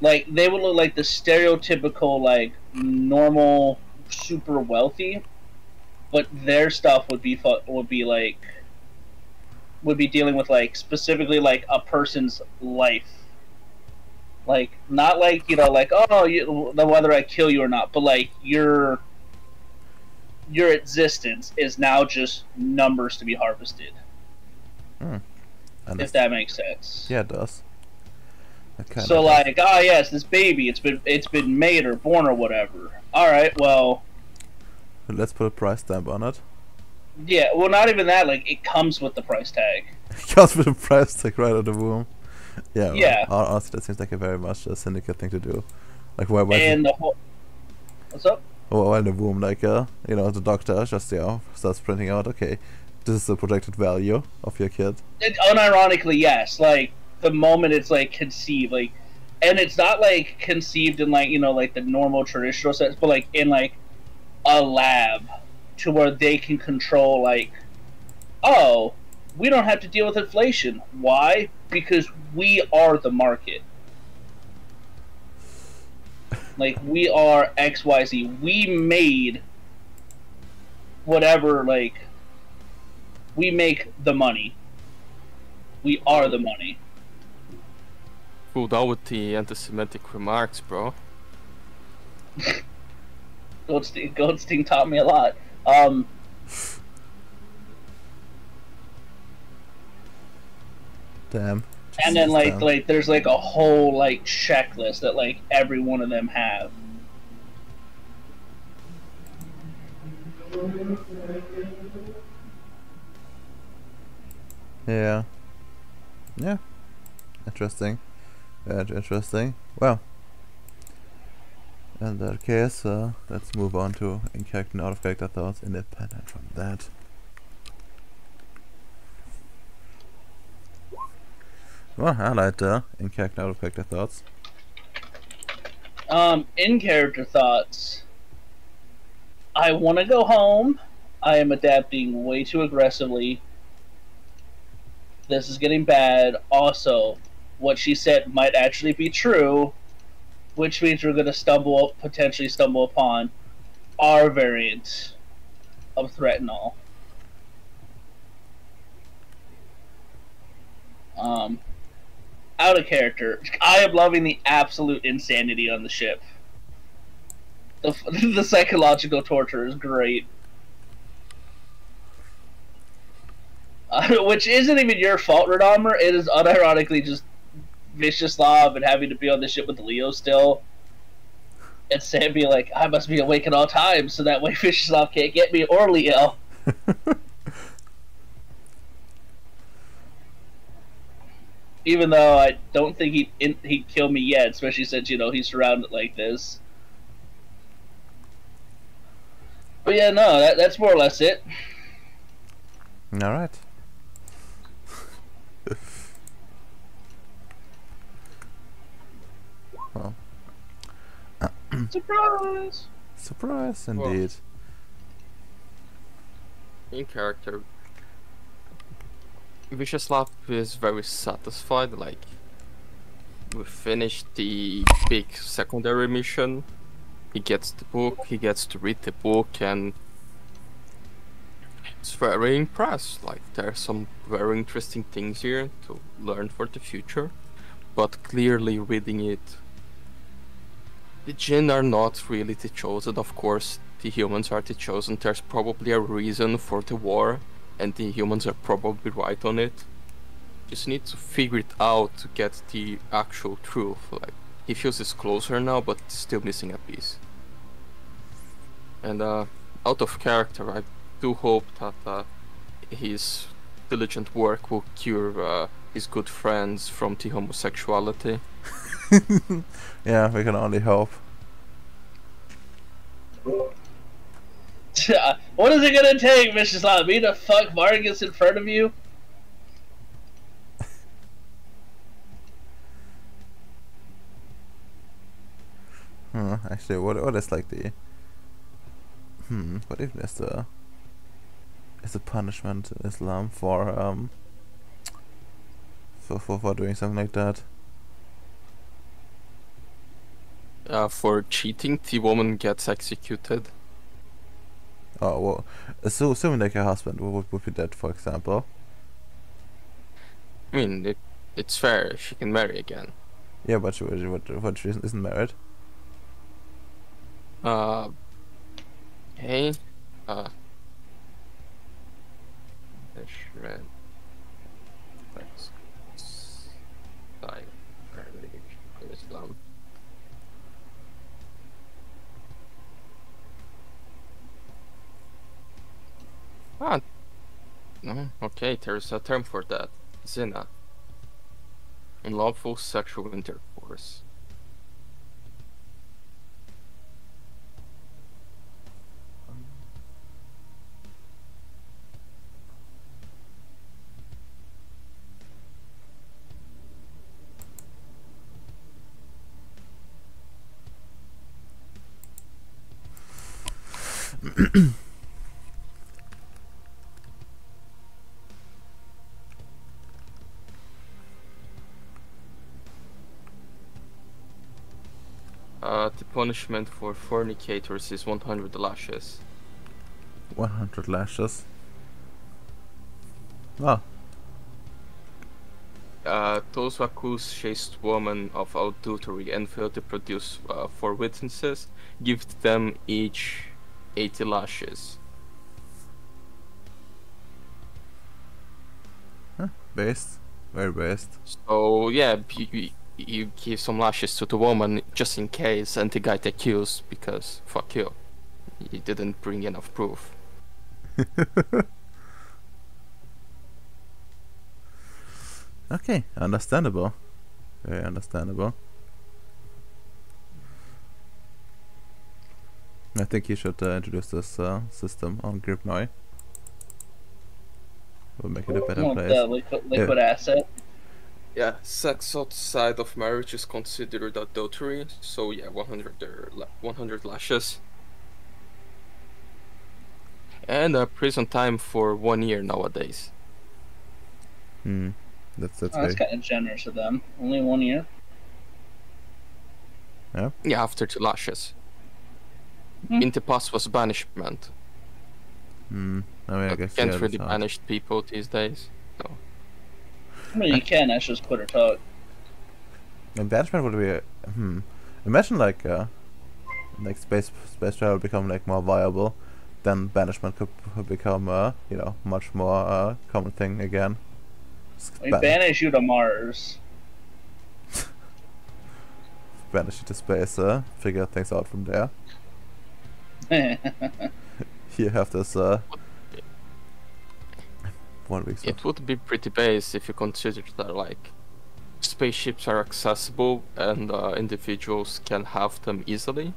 like they would look like the stereotypical like normal super wealthy, but their stuff would be dealing with like specifically like a person's life. Like, not like, you know, like, oh, whether I kill you or not, but like your existence is now just numbers to be harvested. Hmm. If that makes sense. Yeah, it does. So like, ah, oh, yes, this baby, it's been made or born or whatever. All right, well, let's put a price stamp on it. Yeah, well, not even that. Like, it comes with the price tag. It comes with the price tag right out of the womb. Yeah, well, yeah. Honestly, that seems like a very much a Syndicate thing to do. Like, why? And the whole... What's up? Oh, well, in the womb, like, you know, the doctor just, you know, starts printing out, okay, this is the projected value of your kid. It, unironically, yes. Like, the moment it's, like, conceived, like, and it's not, like, conceived in, like, you know, like, the normal traditional sense, but, like, in, like, a lab to where they can control, like, oh, we don't have to deal with inflation. Why? Because we are the market. Like, we are XYZ. We made whatever, like, we make the money. We are the money. Cool down with the anti-Semitic remarks, bro. Goldstein taught me a lot. Damn. And then like there's like a whole like checklist that like every one of them have. Yeah. Yeah. Interesting. Very interesting. Well, in that case, let's move on to in-character and out-of-character thoughts independent from that. Well, I like in-character and out-of-character thoughts. In-character thoughts. I want to go home. I am adapting way too aggressively. This is getting bad. Also, what she said might actually be true, which means we're going to potentially stumble upon our variant of threat and all. Out of character. I am loving the absolute insanity on the ship. The psychological torture is great. Which isn't even your fault, Redomer. It is unironically just Vicheslav and having to be on the ship with Leo still. And Sam being like, I must be awake at all times so that way Vicheslav can't get me or Leo. Even though I don't think he'd kill me yet, especially since, you know, he's surrounded like this. But yeah, no, that's more or less it. All right. Well. Surprise! Surprise, indeed. Well, in character, Vicheslav is very satisfied, like, we finished the big secondary mission, he gets the book, he gets to read the book, and he's very impressed, like, there are some very interesting things here to learn for the future, but clearly reading it, the Jinn are not really the chosen, of course, the humans are the chosen, there's probably a reason for the war. And the humans are probably right on it. just need to figure it out to get the actual truth. Like, he feels it's closer now, but still missing a piece. And out of character, I do hope that his diligent work will cure his good friends from the homosexuality. Yeah, we can only hope. What is it gonna take, Vicheslav? Me to fuck Vargas in front of you? Actually, what is like the... what if there's a... Is a punishment in Islam for doing something like that? For cheating, the woman gets executed. Oh well, so assuming like her husband would be dead, for example. I mean, it's fair. She can marry again. Yeah, but she isn't married. Hey, Shred. Ah, okay, there's a term for that. Zina. Unlawful sexual intercourse. The punishment for fornicators is 100 lashes. 100 lashes? Oh. Those who accuse chaste women of adultery and fail to produce 4 witnesses, give them each 80 lashes. Huh, based. Very based. So yeah, you give some lashes to the woman just in case, and the guy accused, because fuck you, you didn't bring enough proof. Okay, understandable. Very understandable. I think you should introduce this system on Grypnoi. We'll make it a better place. Liquid asset. Yeah, sex outside of marriage is considered adultery, so yeah, 100 lashes. And a prison time for 1 year nowadays. Hmm, that's kind of generous of them. Only 1 year? Yeah. Yeah, after 2 lashes. In the past was banishment. I mean, I guess can't really banish people these days. No. I mean, you can. That's just put her talk. Banishment would be. Imagine like space travel become like more viable, then banishment could become you know, much more common thing again. We banish you to Mars. Banish you to space. Figure things out from there. You have this 1 week. It would be pretty base if you consider that like spaceships are accessible and individuals can have them easily.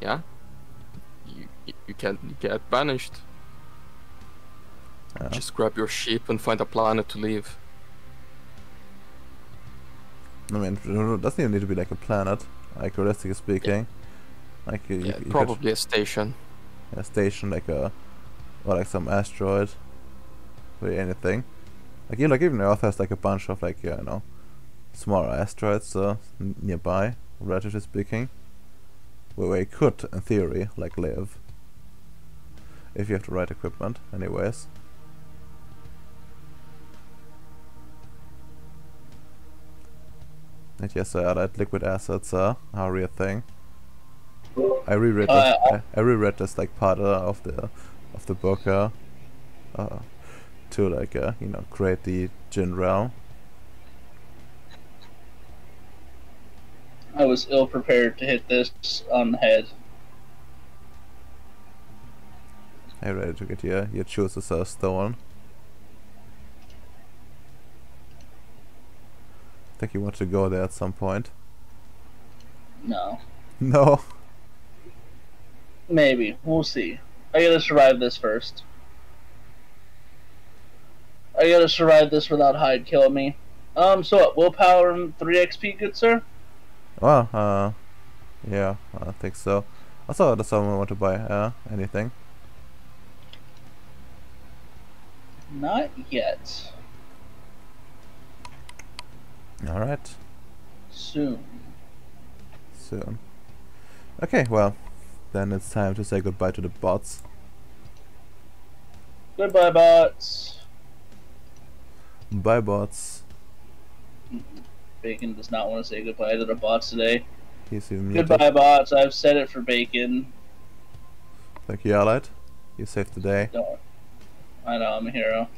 Yeah, you can get banished. Just grab your ship and find a planet to live. I mean, it doesn't even need to be like a planet. Like realistically speaking. Yeah. Like you probably a station. A station, like a, or like some asteroid, or anything. Like even Earth has like a bunch of like you know, smaller asteroids nearby, relatively speaking, where we could, in theory, like live. If you have the right equipment, anyways. And yes, that liquid assets are a real thing. I reread this like part of the book to like you know, create the Jinn realm I was ill prepared to hit this on the head. I already took it here. Your choices are stolen. I think you want to go there at some point. No. No. Maybe. We'll see. I gotta survive this first. I gotta survive this without Hyde killing me. So what? Willpower and 3 XP, good sir? Well, yeah, I think so. Also, does someone want to buy anything? Not yet. Alright. Soon. Soon. Okay, well, then it's time to say goodbye to the bots. Goodbye, bots. Bye, bots. Bacon does not want to say goodbye to the bots today. Goodbye, bots. I've said it for Bacon. Thank you, Elliot. You saved the day. I know, I'm a hero.